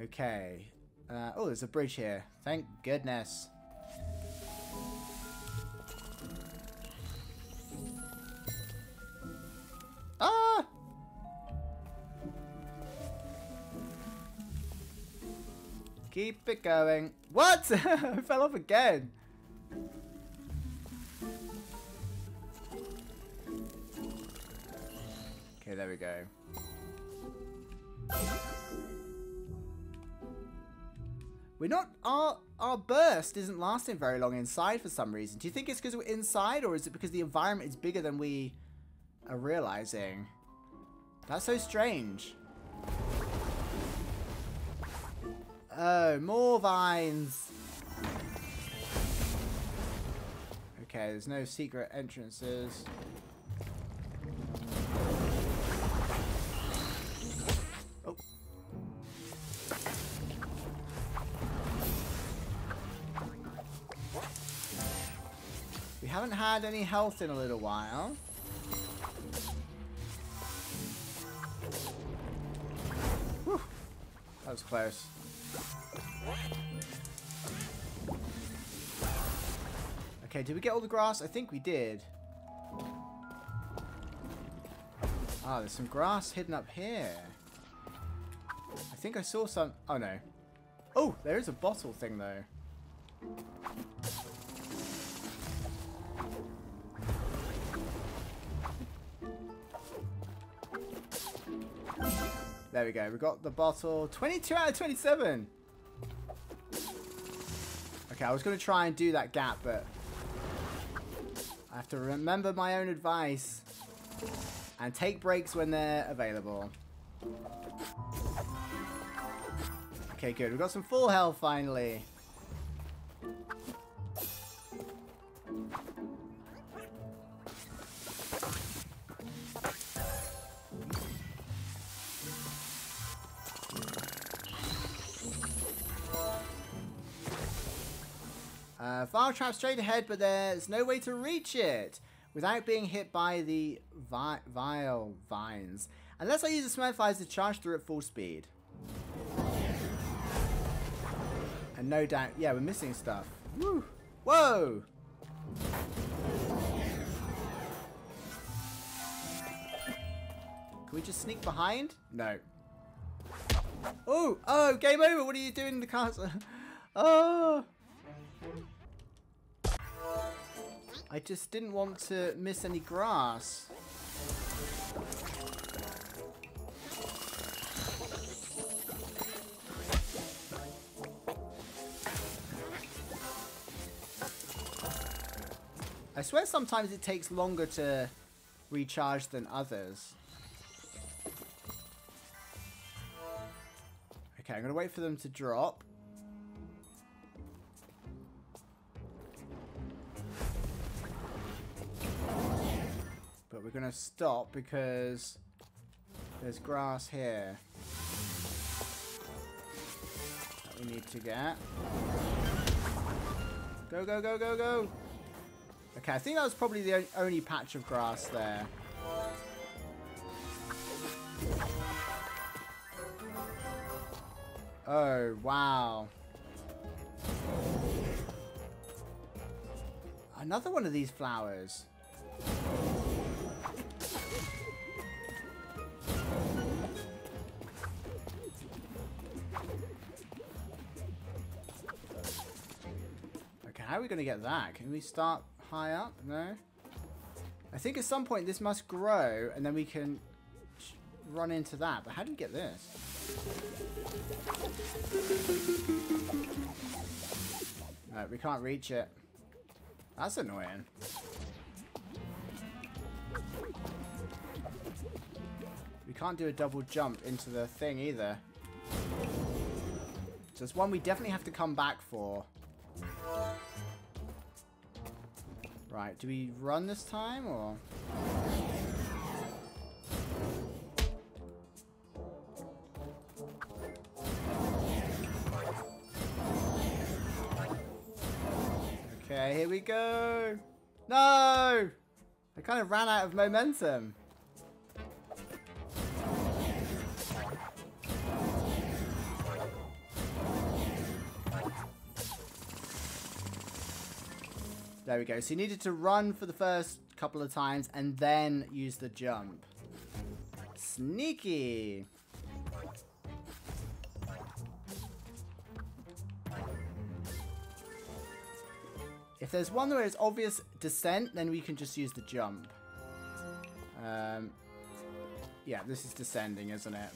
Okay. Uh, oh, there's a bridge here. Thank goodness. Ah! Keep it going. What? I fell off again. Okay, there we go. We're not, our, our burst isn't lasting very long inside for some reason. Do you think it's because we're inside, or is it because the environment is bigger than we are realizing? That's so strange. Oh, more vines. Okay, there's no secret entrances. Oh. We haven't had any health in a little while. Whew. That was close. Okay, did we get all the grass? I think we did. Ah, there's some grass hidden up here. I think I saw some... Oh, no. Oh, there is a bottle thing, though. There we go. We got the bottle. twenty-two out of twenty-seven. Okay, I was going to try and do that gap, but I have to remember my own advice and take breaks when they're available. Okay, good. We've got some full health finally. Uh, fire trap straight ahead, but there's no way to reach it without being hit by the vi vile vines. Unless I use a Smurfizer to charge through at full speed. And no doubt, yeah, we're missing stuff. Woo! Whoa! Can we just sneak behind? No. Oh! Oh, game over! What are you doing in the castle? Oh! I just didn't want to miss any grass. I swear sometimes it takes longer to recharge than others. Okay, I'm gonna wait for them to drop. But we're gonna stop because there's grass here that we need to get. Go, go, go, go, go! Okay, I think that was probably the only patch of grass there. Oh, wow. Another one of these flowers. Okay, how are we going to get that? Can we start high up? No? I think at some point this must grow and then we can run into that. But how do we get this? No, we can't reach it. That's annoying. We can't do a double jump into the thing either. So it's one we definitely have to come back for. Right, do we run this time, or...? Okay, here we go! No! I kind of ran out of momentum. There we go. So you needed to run for the first couple of times and then use the jump. Sneaky! If there's one where it's obvious descent, then we can just use the jump. Um, yeah, this is descending, isn't it?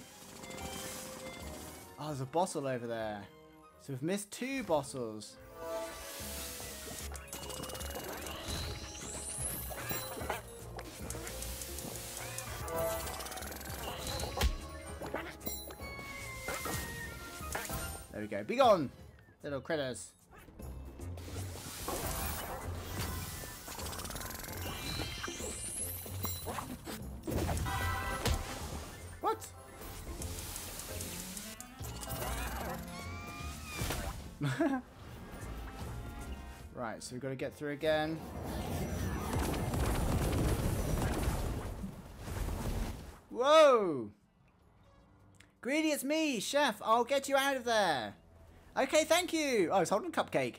Oh, there's a bottle over there. So we've missed two bottles. There we go. Be gone, little critters. What? Right, so we've got to get through again. Whoa! Greedy, it's me, Chef. I'll get you out of there. Okay, thank you. Oh, I was holding a cupcake.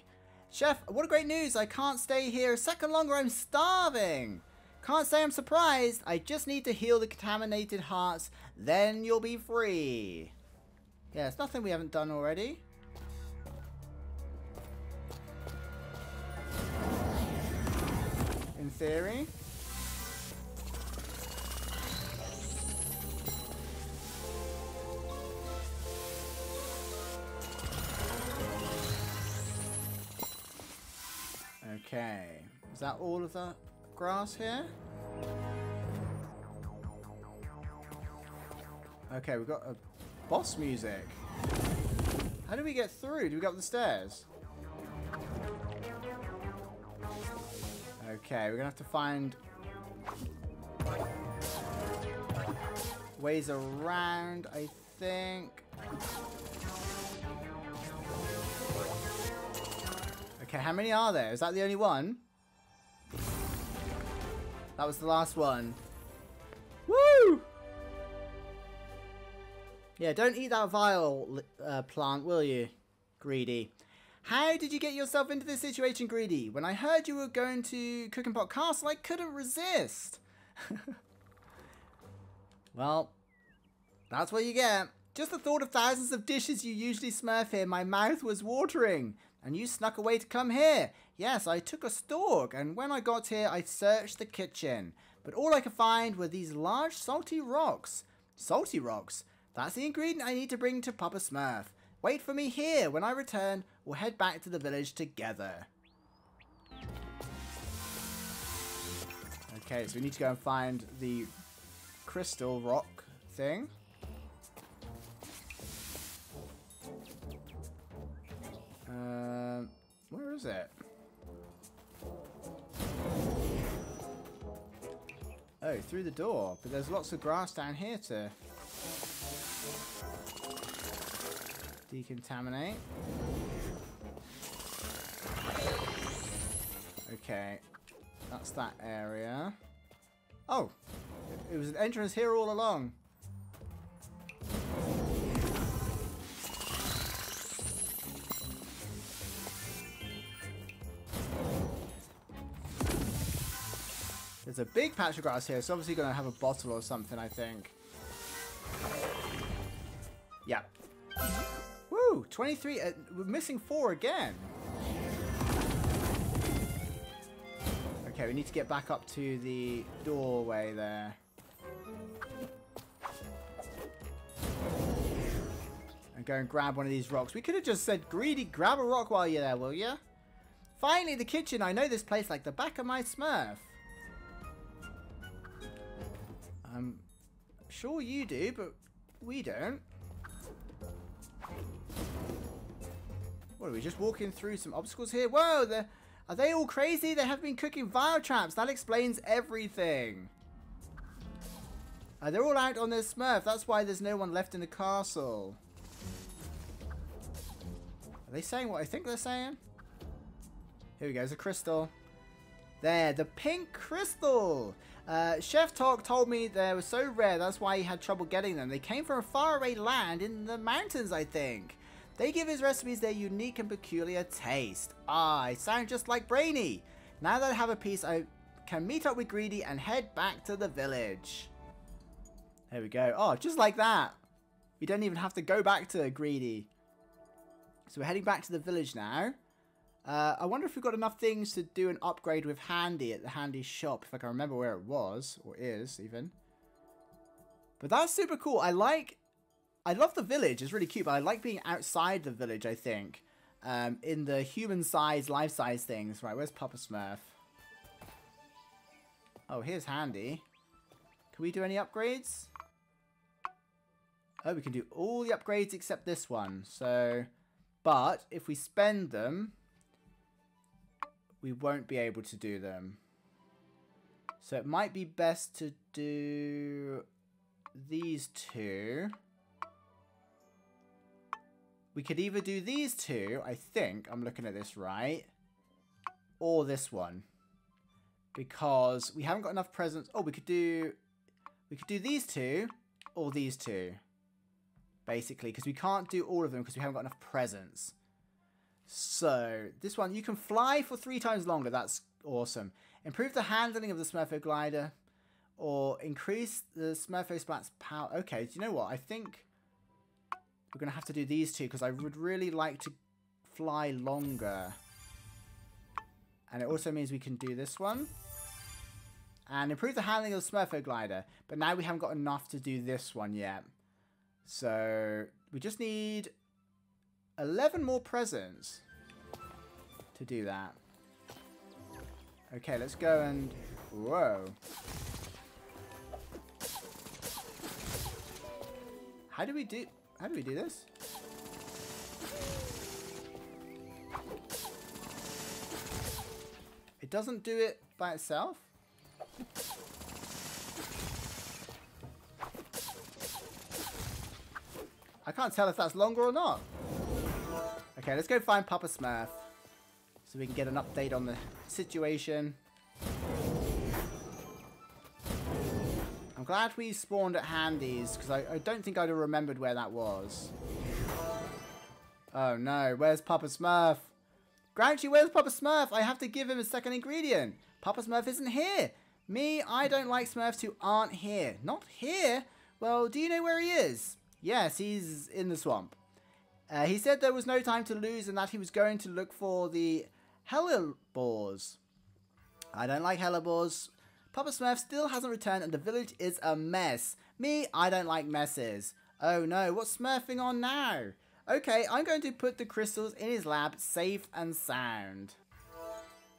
Chef, what a great news. I can't stay here a second longer. I'm starving. Can't say I'm surprised. I just need to heal the contaminated hearts. Then you'll be free. Yeah, it's nothing we haven't done already. In theory. Okay, is that all of the grass here? Okay, we've got a boss music. How do we get through? Do we go up the stairs? Okay, we're gonna have to find ways around, I think. Okay, how many are there? Is that the only one? That was the last one. Woo! Yeah, don't eat that vile uh, plant, will you, Greedy? How did you get yourself into this situation, Greedy? When I heard you were going to Cooking Pot Castle, I couldn't resist. Well, that's what you get. Just the thought of thousands of dishes you usually smurf here, my mouth was watering. And you snuck away to come here. Yes, I took a stalk, and when I got here, I searched the kitchen. But all I could find were these large salty rocks. Salty rocks? That's the ingredient I need to bring to Papa Smurf. Wait for me here. When I return, we'll head back to the village together. Okay, so we need to go and find the crystal rock thing. Um, where is it? Oh, through the door. But there's lots of grass down here to decontaminate. Okay, that's that area. Oh, it was an entrance here all along. There's a big patch of grass here. It's obviously going to have a bottle or something, I think. Yeah. Woo! twenty-three. Uh, we're missing four again. Okay, we need to get back up to the doorway there. And go and grab one of these rocks. We could have just said, Greedy, grab a rock while you're there, will ya? Finally, the kitchen. I know this place like the back of my Smurf. I'm sure you do, but we don't. What, are we just walking through some obstacles here? Whoa, they're, are they all crazy? They have been cooking vile traps. That explains everything. Uh, they're all out on their Smurf. That's why there's no one left in the castle. Are they saying what I think they're saying? Here we go, there's a crystal. There, the pink crystal. Uh, Chef Tok told me they were so rare, that's why he had trouble getting them. They came from a faraway land in the mountains, I think. They give his recipes their unique and peculiar taste. Ah, I sound just like Brainy. Now that I have a piece, I can meet up with Greedy and head back to the village. There we go. Oh, just like that. We don't even have to go back to Greedy. So we're heading back to the village now. Uh, I wonder if we've got enough things to do an upgrade with Handy at the Handy shop. If I can remember where it was, or is, even. But that's super cool. I like... I love the village. It's really cute, but I like being outside the village, I think. Um, in the human-size, life-size things. Right, where's Papa Smurf? Oh, here's Handy. Can we do any upgrades? Oh, we can do all the upgrades except this one. So, but if we spend them... we won't be able to do them. So it might be best to do these two. We could either do these two, I think, I'm looking at this right, or this one. Because we haven't got enough presents. Oh, we could do we could do these two or these two. Basically, because we can't do all of them because we haven't got enough presents. So, this one, you can fly for three times longer. That's awesome. Improve the handling of the Smurfo glider. Or increase the Smurfo splats power. Okay, do you know what? I think we're going to have to do these two. Because I would really like to fly longer. And it also means we can do this one. And improve the handling of the Smurfo glider. But now we haven't got enough to do this one yet. So, we just need... eleven more presents to do that. Okay, let's go and... whoa. How do we do... how do we do this? It doesn't do it by itself? I can't tell if that's longer or not. Okay, let's go find Papa Smurf. so we can get an update on the situation. I'm glad we spawned at Handy's, because I, I don't think I'd have remembered where that was. Oh no, where's Papa Smurf? Grouchy, where's Papa Smurf? I have to give him a second ingredient. Papa Smurf isn't here. Me, I don't like Smurfs who aren't here. Not here? Well, do you know where he is? Yes, he's in the swamp. Uh, he said there was no time to lose and that he was going to look for the hellebores. I don't like hellebores. Papa Smurf still hasn't returned and the village is a mess. Me, I don't like messes. Oh no, what's Smurfing on now? Okay, I'm going to put the crystals in his lab, safe and sound.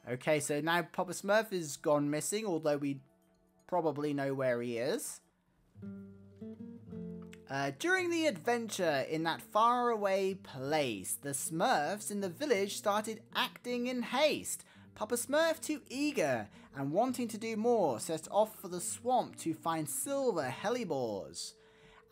Okay, so now Papa Smurf is gone missing, although we probably know where he is. Uh, during the adventure in that faraway place, the Smurfs in the village started acting in haste. Papa Smurf, too eager and wanting to do more, set off for the swamp to find silver hellebores.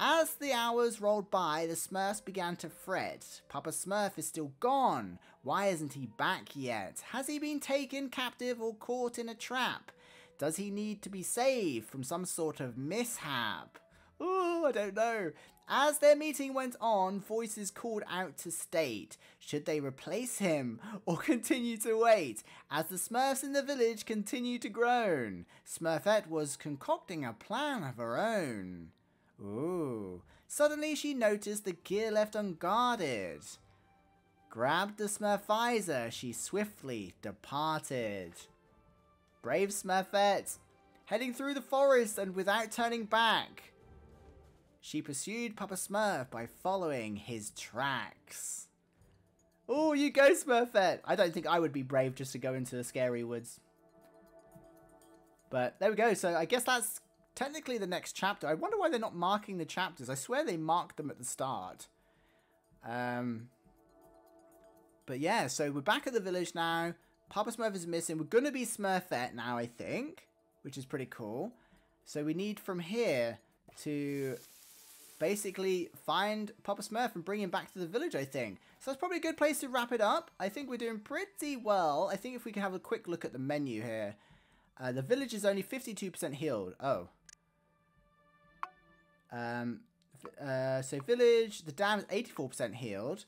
As the hours rolled by, the Smurfs began to fret. Papa Smurf is still gone. Why isn't he back yet? Has he been taken captive or caught in a trap? Does he need to be saved from some sort of mishap? Ooh, I don't know. As their meeting went on, voices called out to state, should they replace him or continue to wait? As the Smurfs in the village continued to groan, Smurfette was concocting a plan of her own. Ooh. Suddenly she noticed the gear left unguarded. Grabbed the Smurfizer, she swiftly departed. Brave Smurfette, heading through the forest and without turning back. She pursued Papa Smurf by following his tracks. Ooh, you go Smurfette! I don't think I would be brave just to go into the scary woods. But there we go, so I guess that's technically the next chapter. I wonder why they're not marking the chapters. I swear they marked them at the start. Um, but yeah, so we're back at the village now. Papa Smurf is missing. We're going to be Smurfette now, I think, which is pretty cool. So we need from here to basically find Papa Smurf and bring him back to the village, I think. So that's probably a good place to wrap it up. I think we're doing pretty well. I think if we can have a quick look at the menu here. Uh, the village is only fifty-two percent healed. Oh. Um, uh, so village, the dam is eighty-four percent healed.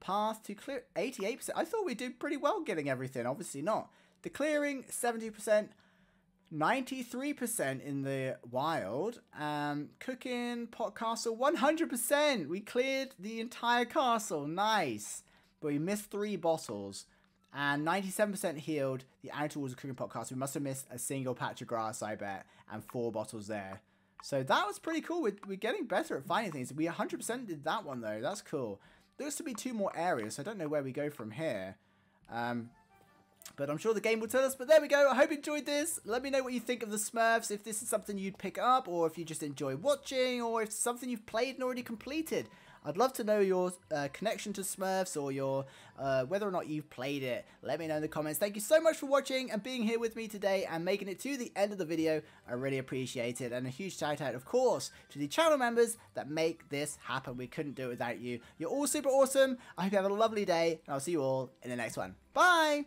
Path to clear, eighty-eight percent. I thought we did pretty well getting everything, obviously not. The clearing, seventy percent. ninety-three percent in the wild. Um, Cooking Pot Castle, one hundred percent. We cleared the entire castle. Nice. But we missed three bottles. And ninety-seven percent healed the outer walls of Cooking Pot Castle. We must have missed a single patch of grass, I bet. And four bottles there. So that was pretty cool. We're, we're getting better at finding things. We one hundred percent did that one, though. That's cool. Looks to be two more areas, so I don't know where we go from here. Um, but I'm sure the game will tell us. But there we go. I hope you enjoyed this. Let me know what you think of the Smurfs, if this is something you'd pick up, or if you just enjoy watching, or if it's something you've played and already completed. I'd love to know your uh, connection to Smurfs, or your uh, whether or not you've played it. Let me know in the comments. Thank you so much for watching and being here with me today and making it to the end of the video. I really appreciate it. And a huge shout out, of course, to the channel members that make this happen. We couldn't do it without you. You're all super awesome. I hope you have a lovely day, and I'll see you all in the next one. Bye!